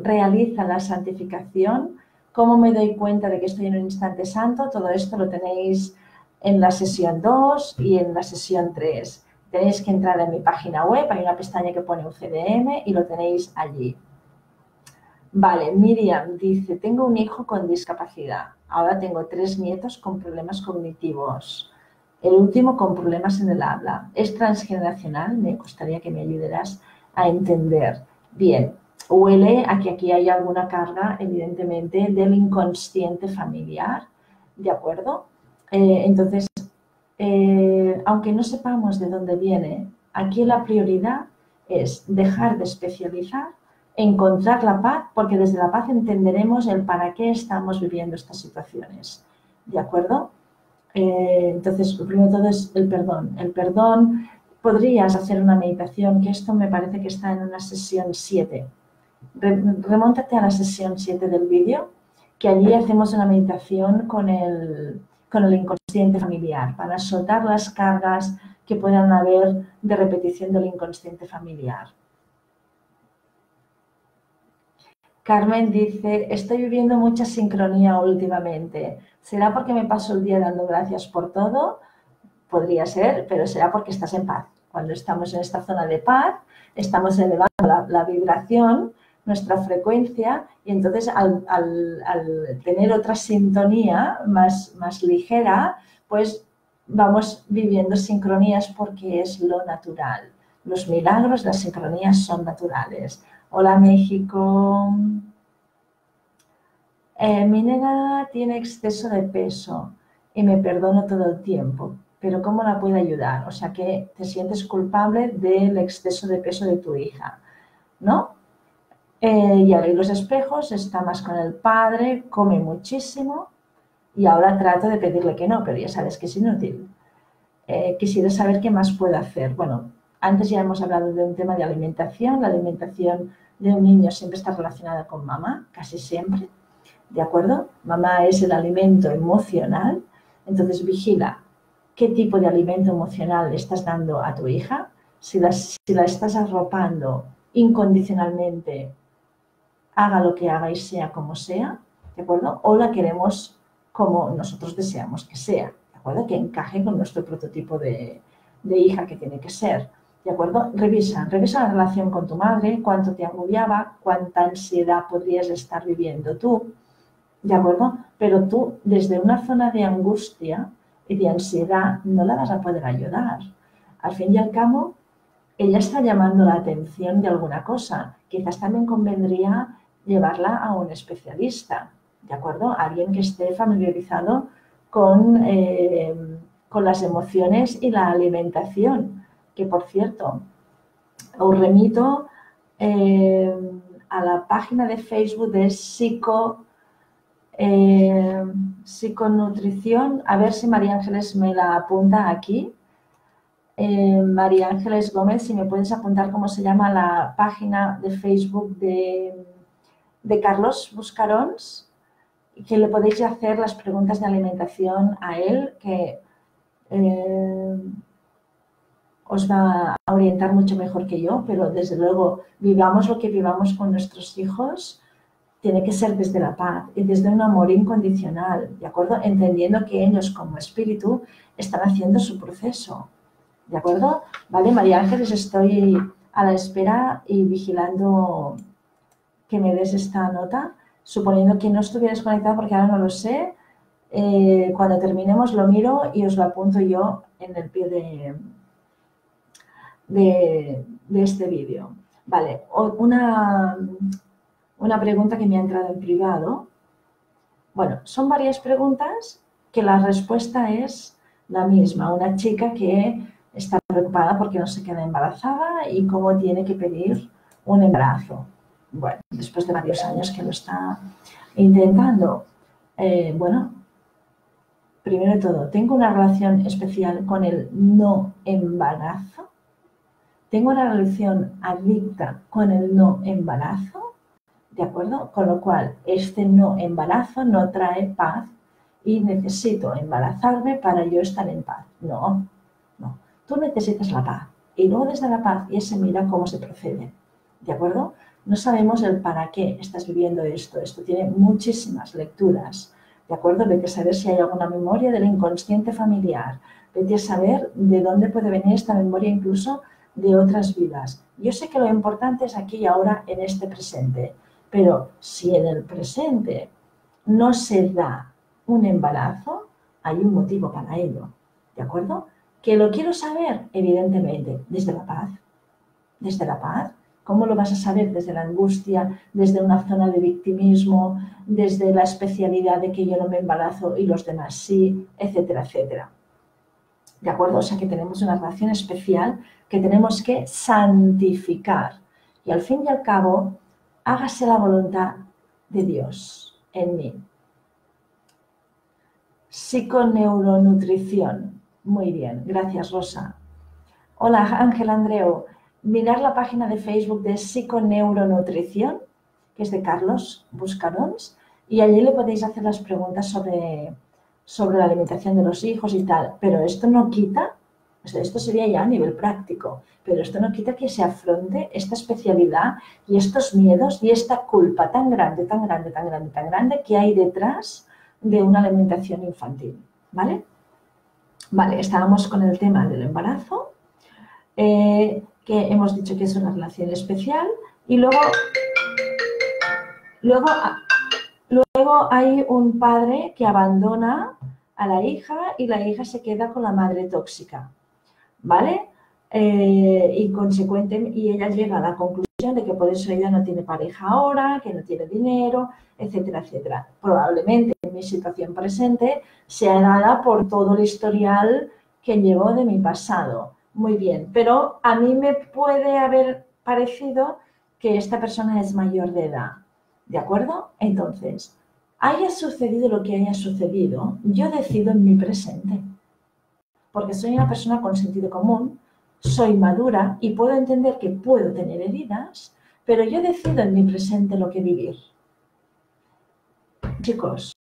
realiza la santificación? ¿Cómo me doy cuenta de que estoy en un instante santo? Todo esto lo tenéis en la sesión 2 y en la sesión 3. Tenéis que entrar en mi página web, hay una pestaña que pone UCDM y lo tenéis allí. Vale, Miriam dice, tengo un hijo con discapacidad. Ahora tengo 3 nietos con problemas cognitivos. El último con problemas en el habla. Es transgeneracional, me gustaría que me ayudaras a entender. Bien, huele a que aquí hay alguna carga, evidentemente, del inconsciente familiar, ¿de acuerdo? Entonces, aunque no sepamos de dónde viene, aquí la prioridad es dejar de especializar, encontrar la paz, porque desde la paz entenderemos el para qué estamos viviendo estas situaciones, ¿de acuerdo? Entonces, primero todo es el perdón. El perdón, podrías hacer una meditación, que esto me parece que está en una sesión 7. Remóntate a la sesión 7 del vídeo, que allí hacemos una meditación con el inconsciente familiar, para soltar las cargas que puedan haber de repetición del inconsciente familiar. Carmen dice, estoy viviendo mucha sincronía últimamente. ¿Será porque me paso el día dando gracias por todo? Podría ser, pero será porque estás en paz. Cuando estamos en esta zona de paz, estamos elevando la vibración, nuestra frecuencia, y entonces al tener otra sintonía más ligera, pues vamos viviendo sincronías porque es lo natural. Los milagros, las sincronías son naturales. Hola México. Mi nena tiene exceso de peso y me perdono todo el tiempo, pero ¿cómo la puedo ayudar? O sea que te sientes culpable del exceso de peso de tu hija, ¿no? Y abrí los espejos, está más con el padre, come muchísimo y ahora trato de pedirle que no, pero ya sabes que es inútil. Quisiera saber qué más puedo hacer. Bueno, antes ya hemos hablado de un tema de alimentación. La alimentación de un niño siempre está relacionada con mamá, casi siempre, ¿de acuerdo? Mamá es el alimento emocional, entonces vigila qué tipo de alimento emocional le estás dando a tu hija. Si la estás arropando incondicionalmente, haga lo que haga y sea como sea, ¿de acuerdo? O la queremos como nosotros deseamos que sea, ¿de acuerdo? Que encaje con nuestro prototipo de hija que tiene que ser. ¿De acuerdo? Revisa la relación con tu madre, cuánto te agobiaba, cuánta ansiedad podrías estar viviendo tú, ¿de acuerdo? Pero tú, desde una zona de angustia y de ansiedad, no la vas a poder ayudar. Al fin y al cabo, ella está llamando la atención de alguna cosa. Quizás también convendría llevarla a un especialista, ¿de acuerdo? Alguien que esté familiarizado con las emociones y la alimentación. Que, por cierto, os remito a la página de Facebook de psiconutrición. A ver si María Ángeles me la apunta aquí. María Ángeles Gómez, si me puedes apuntar cómo se llama la página de Facebook de Carlos Buscarons, que le podéis hacer las preguntas de alimentación a él, que os va a orientar mucho mejor que yo, pero desde luego, vivamos lo que vivamos con nuestros hijos, tiene que ser desde la paz y desde un amor incondicional, ¿de acuerdo? Entendiendo que ellos como espíritu están haciendo su proceso, ¿de acuerdo? Vale, María Ángeles, estoy a la espera y vigilando que me des esta nota, suponiendo que no estuvieras conectada porque ahora no lo sé. Cuando terminemos lo miro y os lo apunto yo en el pie de este vídeo. Vale, una pregunta que me ha entrado en privado. Bueno, son varias preguntas que la respuesta es la misma. Una chica que está preocupada porque no se queda embarazada y cómo tiene que pedir un embarazo. Bueno, después de varios años que lo está intentando. Bueno, primero de todo, ¿tengo una relación especial con el no embarazo? ¿Tengo una relación adicta con el no embarazo? ¿De acuerdo? Con lo cual, este no embarazo no trae paz y necesito embarazarme para yo estar en paz. No, no. Tú necesitas la paz y luego desde la paz ya se mira cómo se procede. ¿De acuerdo? No sabemos el para qué estás viviendo esto. Esto tiene muchísimas lecturas. ¿De acuerdo? Vete a saber si hay alguna memoria del inconsciente familiar. Vete a saber de dónde puede venir esta memoria incluso de otras vidas. Yo sé que lo importante es aquí y ahora en este presente. Pero si en el presente no se da un embarazo, hay un motivo para ello. ¿De acuerdo? Que lo quiero saber, evidentemente, desde la paz. Desde la paz. ¿Cómo lo vas a saber? Desde la angustia, desde una zona de victimismo, desde la especialidad de que yo no me embarazo y los demás sí, etcétera, etcétera. ¿De acuerdo? O sea que tenemos una relación especial que tenemos que santificar. Y al fin y al cabo, hágase la voluntad de Dios en mí. Psiconeuronutrición. Muy bien, gracias Rosa. Hola Ángel Andreu. Mirar la página de Facebook de Psiconeuronutrición, que es de Carlos Buscarons, y allí le podéis hacer las preguntas sobre la alimentación de los hijos y tal. Pero esto no quita, esto sería ya a nivel práctico, pero esto no quita que se afronte esta especialidad y estos miedos y esta culpa tan grande, tan grande, tan grande, tan grande que hay detrás de una alimentación infantil. ¿Vale? Vale, estábamos con el tema del embarazo. Que hemos dicho que es una relación especial y luego hay un padre que abandona a la hija y la hija se queda con la madre tóxica, ¿vale? Y ella llega a la conclusión de que por eso ella no tiene pareja ahora, que no tiene dinero, etcétera, etcétera. Probablemente en mi situación presente sea dada por todo el historial que llevo de mi pasado. Muy bien, pero a mí me puede haber parecido que esta persona es mayor de edad, ¿de acuerdo? Entonces, haya sucedido lo que haya sucedido, yo decido en mi presente, porque soy una persona con sentido común, soy madura y puedo entender que puedo tener heridas, pero yo decido en mi presente lo que vivir. Chicos,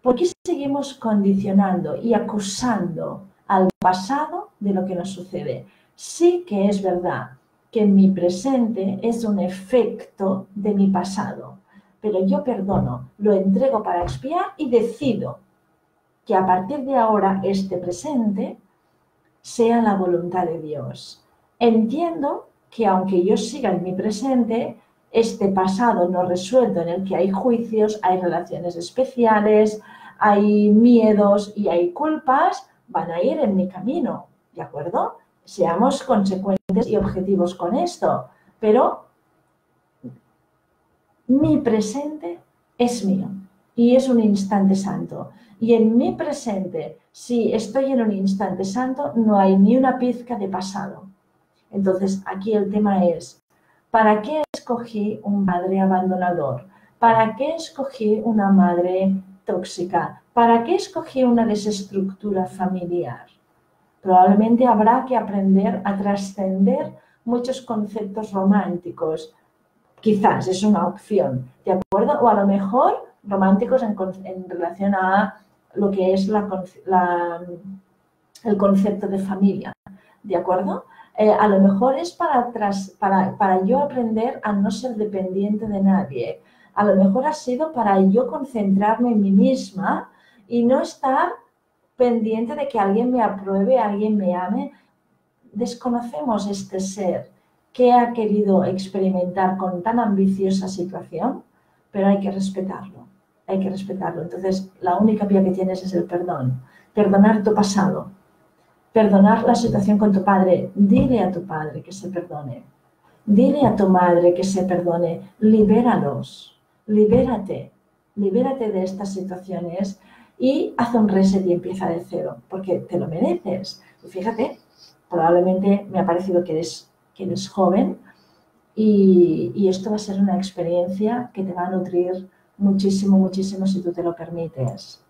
¿por qué seguimos condicionando y acusando al pasado de lo que nos sucede? Sí que es verdad que mi presente es un efecto de mi pasado, pero yo perdono, lo entrego para expiar y decido que a partir de ahora este presente sea la voluntad de Dios. Entiendo que aunque yo siga en mi presente, este pasado no resuelto en el que hay juicios, hay relaciones especiales, hay miedos y hay culpas, van a ir en mi camino, ¿de acuerdo? Seamos consecuentes y objetivos con esto, pero mi presente es mío y es un instante santo. Y en mi presente, si estoy en un instante santo, no hay ni una pizca de pasado. Entonces, aquí el tema es, ¿para qué escogí un padre abandonador? ¿Para qué escogí una madre tóxica? ¿Para qué escogí una desestructura familiar? Probablemente habrá que aprender a trascender muchos conceptos románticos. Quizás es una opción, ¿de acuerdo? O a lo mejor románticos en relación a lo que es el concepto de familia, ¿de acuerdo? A lo mejor es para yo aprender a no ser dependiente de nadie. A lo mejor ha sido para yo concentrarme en mí misma y no estar pendiente de que alguien me apruebe, alguien me ame. Desconocemos este ser que ha querido experimentar con tan ambiciosa situación, pero hay que respetarlo. hay que respetarlo. Entonces, la única vía que tienes es el perdón. Perdonar tu pasado. Perdonar la situación con tu padre. Dile a tu padre que se perdone. Dile a tu madre que se perdone. Libéralos. Libérate. Libérate de estas situaciones y haz un reset y empieza de cero, porque te lo mereces. Y fíjate, probablemente me ha parecido que eres joven y esto va a ser una experiencia que te va a nutrir muchísimo, muchísimo si tú te lo permites.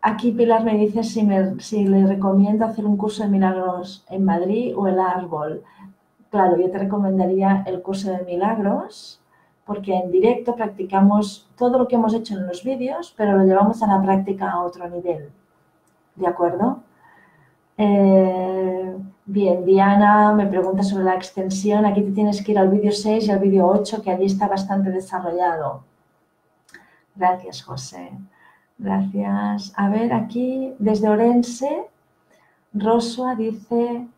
Aquí Pilar me dice si le recomiendo hacer un curso de milagros en Madrid o el árbol. Claro, yo te recomendaría el curso de milagros, porque en directo practicamos todo lo que hemos hecho en los vídeos, pero lo llevamos a la práctica a otro nivel. ¿De acuerdo? Bien, Diana me pregunta sobre la extensión. Aquí te tienes que ir al vídeo 6 y al vídeo 8, que allí está bastante desarrollado. Gracias, José. Gracias. A ver, aquí desde Orense, Rosua dice...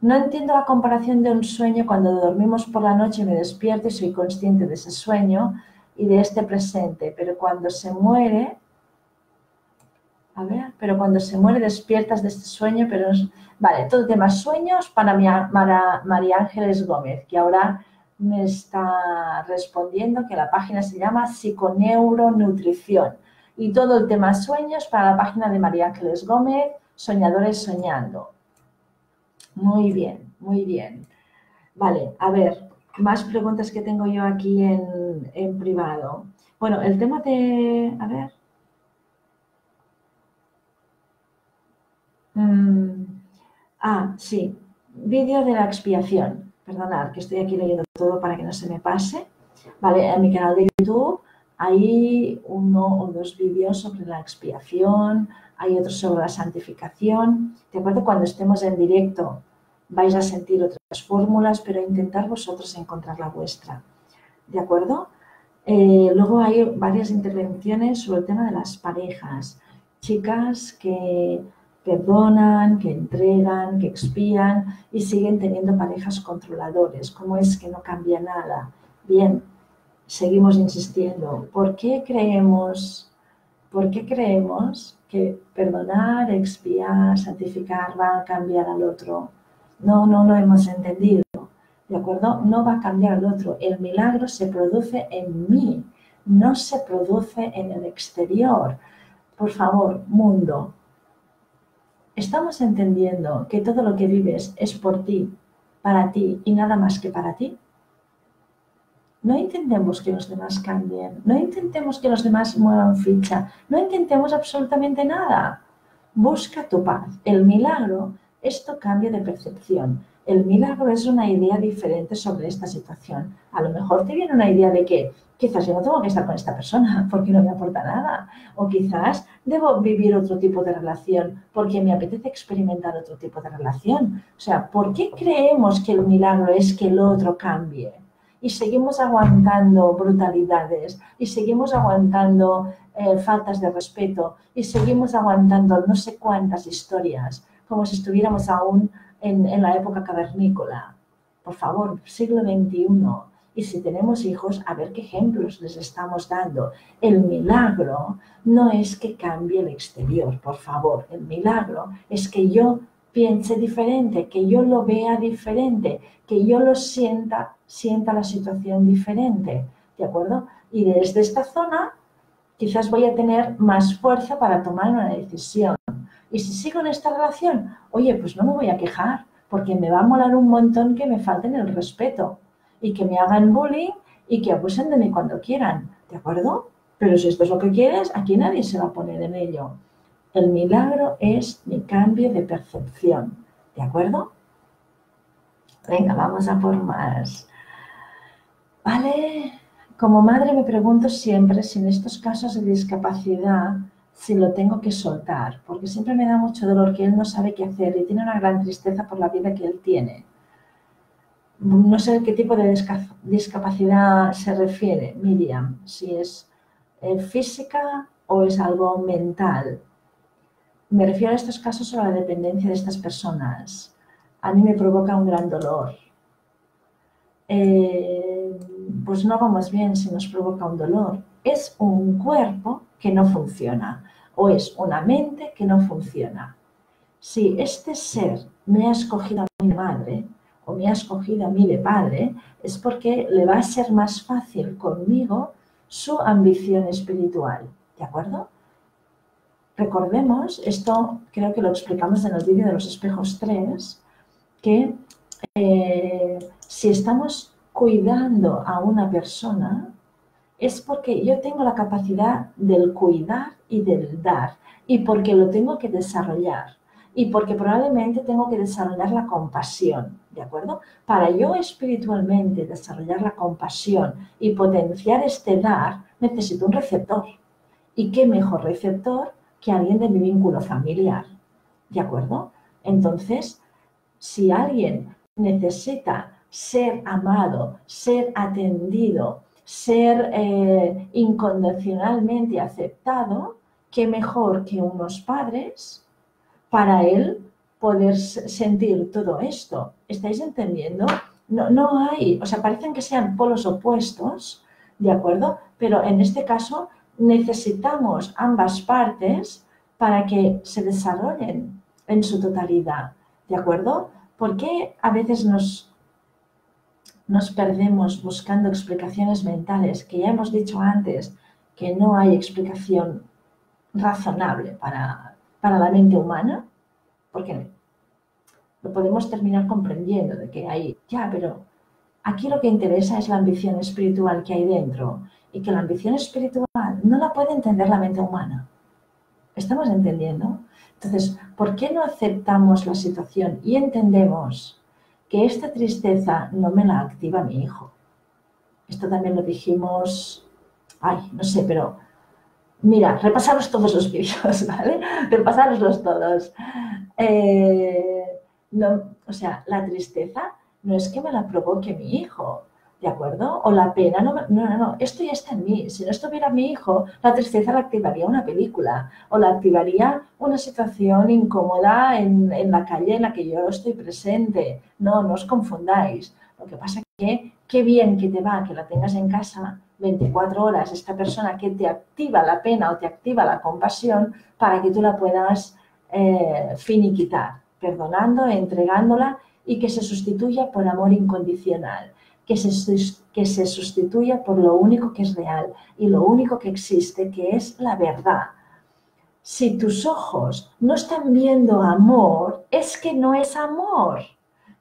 No entiendo la comparación de un sueño cuando dormimos por la noche y me despierto y soy consciente de ese sueño y de este presente, pero cuando se muere, despiertas de este sueño, pero... Vale, todo tema sueños para María Ángeles Gómez, que ahora me está respondiendo que la página se llama Psiconeuronutrición y todo el tema sueños para la página de María Ángeles Gómez, Soñadores Soñando. Muy bien, muy bien. Vale, a ver, más preguntas que tengo yo aquí en privado. Bueno, el tema de... A ver. Sí, vídeo de la expiación. Perdonad, que estoy aquí leyendo todo para que no se me pase. Vale, en mi canal de YouTube hay uno o dos vídeos sobre la expiación, hay otros sobre la santificación. De acuerdo, cuando estemos en directo vais a sentir otras fórmulas, pero intentar vosotros encontrar la vuestra. ¿De acuerdo? Luego hay varias intervenciones sobre el tema de las parejas. Chicas que perdonan, que entregan, que expían y siguen teniendo parejas controladores. ¿Cómo es que no cambia nada? Bien, seguimos insistiendo. ¿Por qué creemos que perdonar, expiar, santificar va a cambiar al otro? No, no lo hemos entendido, ¿de acuerdo? No va a cambiar al otro. El milagro se produce en mí, no se produce en el exterior. Por favor, mundo, ¿estamos entendiendo que todo lo que vives es por ti, para ti y nada más que para ti? No intentemos que los demás cambien, no intentemos que los demás muevan ficha, no intentemos absolutamente nada. Busca tu paz. El milagro es tu cambio de percepción. El milagro es una idea diferente sobre esta situación. A lo mejor te viene una idea de que quizás yo no tengo que estar con esta persona porque no me aporta nada. O quizás debo vivir otro tipo de relación porque me apetece experimentar otro tipo de relación. O sea, ¿por qué creemos que el milagro es que el otro cambie? Y seguimos aguantando brutalidades, y seguimos aguantando faltas de respeto, y seguimos aguantando no sé cuántas historias, como si estuviéramos aún en la época cavernícola. Por favor, siglo XXI. Y si tenemos hijos, a ver qué ejemplos les estamos dando. El milagro no es que cambie el exterior, por favor. El milagro es que yo piense diferente, que yo lo vea diferente, que yo lo sienta la situación diferente, ¿de acuerdo? Y desde esta zona quizás voy a tener más fuerza para tomar una decisión. Y si sigo en esta relación, oye, pues no me voy a quejar, porque me va a molar un montón que me falten el respeto y que me hagan bullying y que abusen de mí cuando quieran, ¿de acuerdo? Pero si esto es lo que quieres, aquí nadie se va a poner en ello. El milagro es mi cambio de percepción, ¿de acuerdo? Venga, vamos a por más. Vale, como madre me pregunto siempre si en estos casos de discapacidad, si lo tengo que soltar, porque siempre me da mucho dolor que él no sabe qué hacer y tiene una gran tristeza por la vida que él tiene. No sé qué tipo de discapacidad se refiere, Miriam, si es física o es algo mental. Me refiero a estos casos sobre la dependencia de estas personas. A mí me provoca un gran dolor. pues no vamos bien si nos provoca un dolor. Es un cuerpo que no funciona o es una mente que no funciona. Si este ser me ha escogido a mi madre o me ha escogido a mí de padre, es porque le va a ser más fácil conmigo su ambición espiritual, ¿de acuerdo? Recordemos, esto creo que lo explicamos en el vídeo de los espejos 3, que si estamos cuidando a una persona es porque yo tengo la capacidad del cuidar y del dar, y porque lo tengo que desarrollar, y porque probablemente tengo que desarrollar la compasión, ¿de acuerdo? Para yo espiritualmente desarrollar la compasión y potenciar este dar, necesito un receptor. ¿Y qué mejor receptor que alguien de mi vínculo familiar? ¿De acuerdo? Entonces, si alguien necesita ser amado, ser atendido, ser incondicionalmente aceptado, ¿qué mejor que unos padres para él poder sentir todo esto? ¿Estáis entendiendo? No hay, o sea, parecen que sean polos opuestos, ¿de acuerdo? Pero en este caso necesitamos ambas partes para que se desarrollen en su totalidad, ¿de acuerdo? Porque a veces nos perdemos buscando explicaciones mentales, que ya hemos dicho antes que no hay explicación razonable para la mente humana, porque lo podemos terminar comprendiendo de que hay, ya, pero aquí lo que interesa es la ambición espiritual que hay dentro, y que la ambición espiritual no la puede entender la mente humana. ¿Estamos entendiendo? Entonces, ¿por qué no aceptamos la situación y entendemos que esta tristeza no me la activa mi hijo? Esto también lo dijimos, ay, no sé, pero mira, repasaros todos los vídeos, ¿vale? Repasároslos todos. No, o sea, la tristeza no es que me la provoque mi hijo, ¿de acuerdo? O la pena, no, esto ya está en mí. Si no estuviera mi hijo, la tristeza la activaría una película o la activaría una situación incómoda en la calle en la que yo estoy presente. No os confundáis. Lo que pasa es que qué bien que te va que la tengas en casa 24 horas, esta persona que te activa la pena o te activa la compasión para que tú la puedas finiquitar, perdonando, entregándola y que se sustituya por amor incondicional. Que se sustituya por lo único que es real y lo único que existe, que es la verdad. Si tus ojos no están viendo amor, es que no es amor.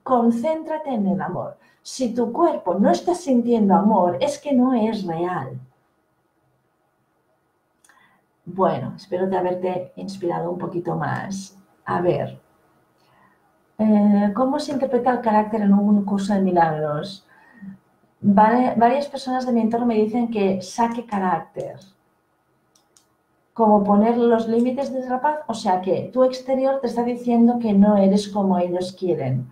Concéntrate en el amor. Si tu cuerpo no está sintiendo amor, es que no es real. Bueno, espero de haberte inspirado un poquito más. A ver, ¿cómo se interpreta el carácter en un curso de milagros? Varias personas de mi entorno me dicen que saque carácter, como poner los límites de rapaz, o sea que tu exterior te está diciendo que no eres como ellos quieren.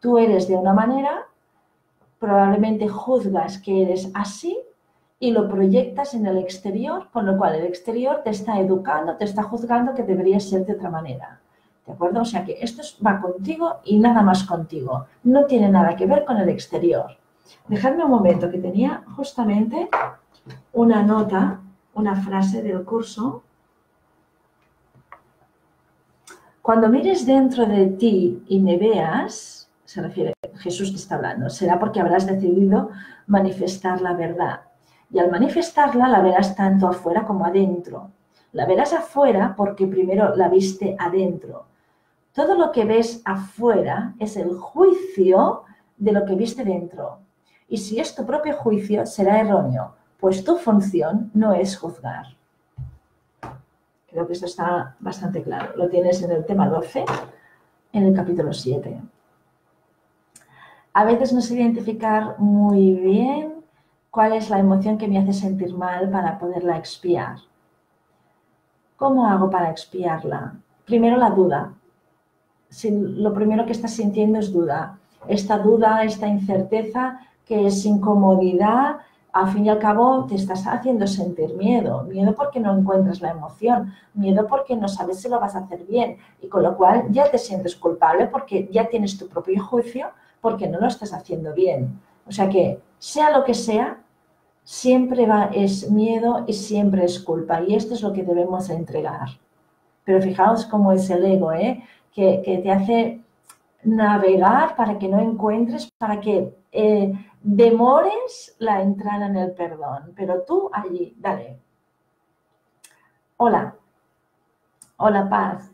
Tú eres de una manera, probablemente juzgas que eres así y lo proyectas en el exterior, con lo cual el exterior te está educando, te está juzgando que deberías ser de otra manera. ¿De acuerdo? O sea que esto va contigo y nada más contigo. No tiene nada que ver con el exterior. Dejadme un momento, que tenía justamente una nota, una frase del curso. Cuando mires dentro de ti y me veas, se refiere Jesús que está hablando, será porque habrás decidido manifestar la verdad. Y al manifestarla la verás tanto afuera como adentro. La verás afuera porque primero la viste adentro. Todo lo que ves afuera es el juicio de lo que viste dentro. Y si es tu propio juicio, será erróneo, pues tu función no es juzgar. Creo que esto está bastante claro. Lo tienes en el tema 12, en el capítulo 7. A veces no sé identificar muy bien cuál es la emoción que me hace sentir mal para poderla expiar. ¿Cómo hago para expiarla? Primero la duda. Si lo primero que estás sintiendo es duda. Esta duda, esta incerteza, que es incomodidad, al fin y al cabo te estás haciendo sentir miedo. Miedo porque no encuentras la emoción, miedo porque no sabes si lo vas a hacer bien y con lo cual ya te sientes culpable porque ya tienes tu propio juicio porque no lo estás haciendo bien. O sea que, sea lo que sea, siempre es miedo y siempre es culpa. Y esto es lo que debemos entregar. Pero fijaos cómo es el ego, ¿eh? Que te hace navegar para que no encuentres, para que demores la entrada en el perdón. Pero tú allí, dale. Hola. Hola, Paz.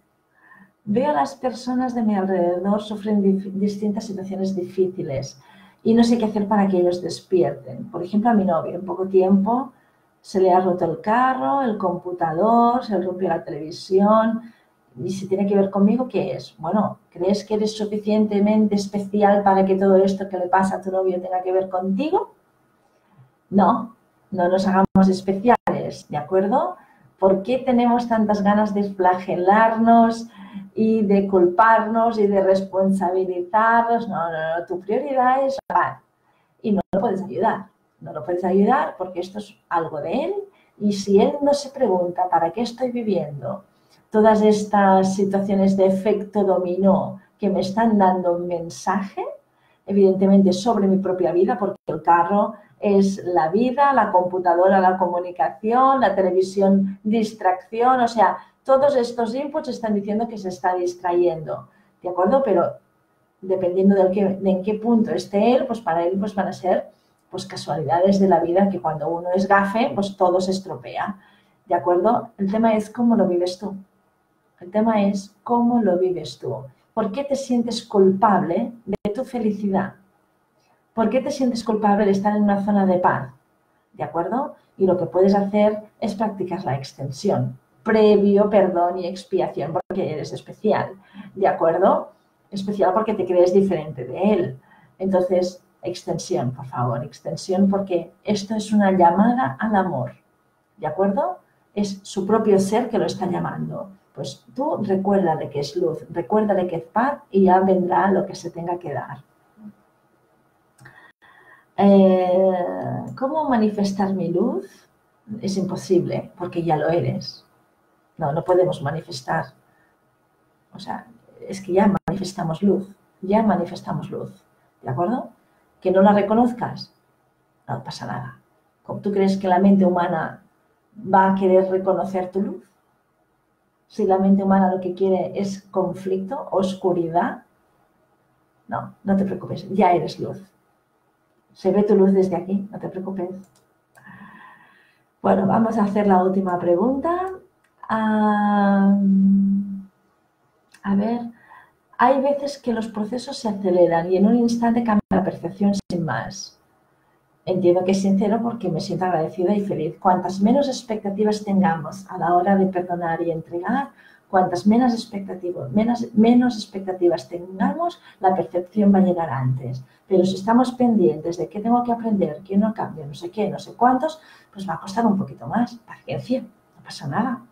Veo a las personas de mi alrededor sufren distintas situaciones difíciles y no sé qué hacer para que ellos despierten. Por ejemplo, a mi novio, en poco tiempo se le ha roto el carro, el computador, se le rompió la televisión. Y si tiene que ver conmigo, ¿qué es? Bueno, ¿crees que eres suficientemente especial para que todo esto que le pasa a tu novio tenga que ver contigo? No, no nos hagamos especiales, ¿de acuerdo? ¿Por qué tenemos tantas ganas de flagelarnos y de culparnos y de responsabilizarnos? No, no, no, tu prioridad es la paz y no lo puedes ayudar. No lo puedes ayudar porque esto es algo de él y si él no se pregunta para qué estoy viviendo todas estas situaciones de efecto dominó que me están dando un mensaje, evidentemente sobre mi propia vida, porque el carro es la vida, la computadora, la comunicación, la televisión, distracción, o sea, todos estos inputs están diciendo que se está distrayendo, ¿de acuerdo? Pero dependiendo de en qué punto esté él, pues para él pues van a ser pues casualidades de la vida que cuando uno es gafe, pues todo se estropea, ¿de acuerdo? El tema es cómo lo vives tú. El tema es cómo lo vives tú. ¿Por qué te sientes culpable de tu felicidad? ¿Por qué te sientes culpable de estar en una zona de paz? ¿De acuerdo? Y lo que puedes hacer es practicar la extensión, previo perdón y expiación, porque eres especial, ¿de acuerdo? Especial porque te crees diferente de él. Entonces, extensión, por favor, extensión, porque esto es una llamada al amor, ¿de acuerdo? Es su propio ser que lo está llamando. Pues tú recuérdale que es luz, recuérdale que es paz y ya vendrá lo que se tenga que dar. ¿Cómo manifestar mi luz? Es imposible, porque ya lo eres. No, no podemos manifestar. O sea, es que ya manifestamos luz, ¿de acuerdo? Que no la reconozcas, no pasa nada. ¿Tú crees que la mente humana va a querer reconocer tu luz? Si la mente humana lo que quiere es conflicto, oscuridad, no, no te preocupes, ya eres luz. Se ve tu luz desde aquí, no te preocupes. Bueno, vamos a hacer la última pregunta. A ver, hay veces que los procesos se aceleran y en un instante cambia la percepción sin más. Entiendo que es sincero porque me siento agradecida y feliz. Cuantas menos expectativas tengamos a la hora de perdonar y entregar, cuantas menos expectativas tengamos, la percepción va a llegar antes. Pero si estamos pendientes de qué tengo que aprender, que no cambio, no sé qué, no sé cuántos, pues va a costar un poquito más. Paciencia, no pasa nada.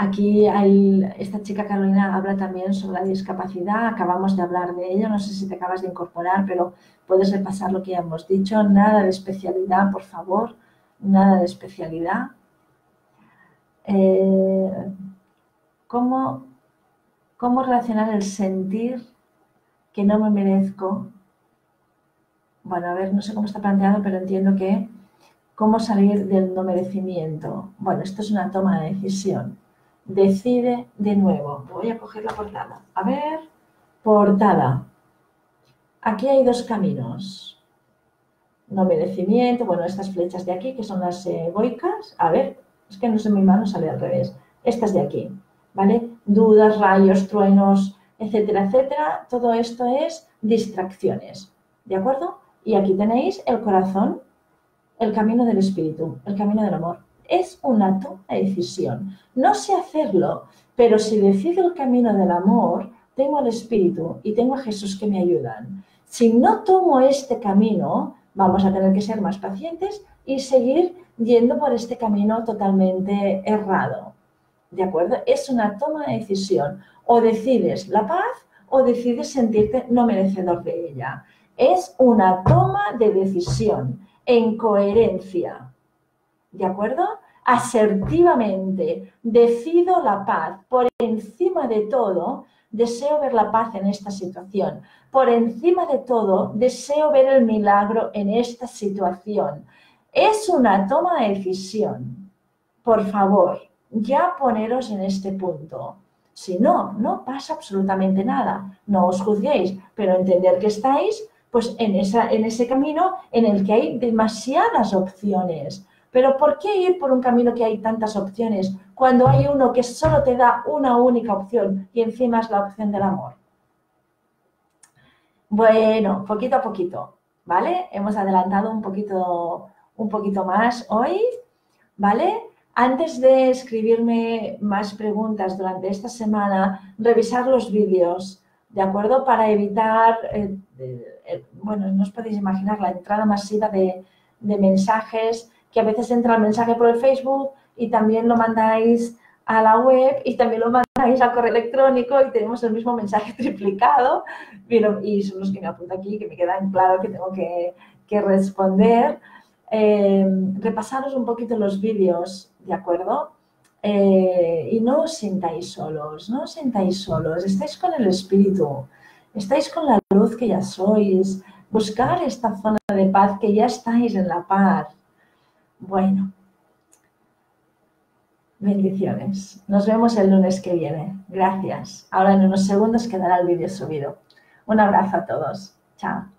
Aquí esta chica Carolina habla también sobre la discapacidad, acabamos de hablar de ello, no sé si te acabas de incorporar, pero puedes repasar lo que ya hemos dicho, nada de especialidad, por favor, nada de especialidad. ¿Cómo relacionar el sentir que no me merezco? Bueno, a ver, no sé cómo está planteado, pero entiendo que cómo salir del no merecimiento. Bueno, esto es una toma de decisión. Decide de nuevo. Voy a coger la portada. A ver, portada. Aquí hay dos caminos. No merecimiento, bueno, estas flechas de aquí, que son las egoicas. A ver, es que no sé, mi mano sale al revés. Estas de aquí, ¿vale? Dudas, rayos, truenos, etcétera, etcétera. Todo esto es distracciones, ¿de acuerdo? Y aquí tenéis el corazón, el camino del espíritu, el camino del amor. Es una toma de decisión. No sé hacerlo, pero si decido el camino del amor, tengo al Espíritu y tengo a Jesús que me ayudan. Si no tomo este camino, vamos a tener que ser más pacientes y seguir yendo por este camino totalmente errado. ¿De acuerdo? Es una toma de decisión. O decides la paz o decides sentirte no merecedor de ella. Es una toma de decisión en coherencia. ¿De acuerdo? Asertivamente decido la paz por encima de todo, Deseo ver la paz en esta situación. Por encima de todo, deseo ver el milagro en esta situación. Es una toma de decisión. Por favor, ya poneros en este punto. Si no, no pasa absolutamente nada. No os juzguéis, pero entender que estáis pues en ese camino en el que hay demasiadas opciones. Pero ¿por qué ir por un camino que hay tantas opciones cuando hay uno que solo te da una única opción y encima es la opción del amor? Bueno, poquito a poquito, ¿vale? Hemos adelantado un poquito más hoy, ¿vale? Antes de escribirme más preguntas durante esta semana, revisar los vídeos, ¿de acuerdo? Para evitar, bueno, no os podéis imaginar la entrada masiva de mensajes, que a veces entra el mensaje por el Facebook y también lo mandáis a la web y también lo mandáis al correo electrónico y tenemos el mismo mensaje triplicado. Y son los que me apunto aquí, que me quedan claro que tengo que responder. Repasaros un poquito los vídeos, ¿de acuerdo? Y no os sintáis solos, no os sintáis solos. Estáis con el espíritu, estáis con la luz que ya sois. Buscar esta zona de paz que ya estáis en la paz. Bueno, bendiciones. Nos vemos el lunes que viene. Gracias. Ahora en unos segundos quedará el vídeo subido. Un abrazo a todos. Chao.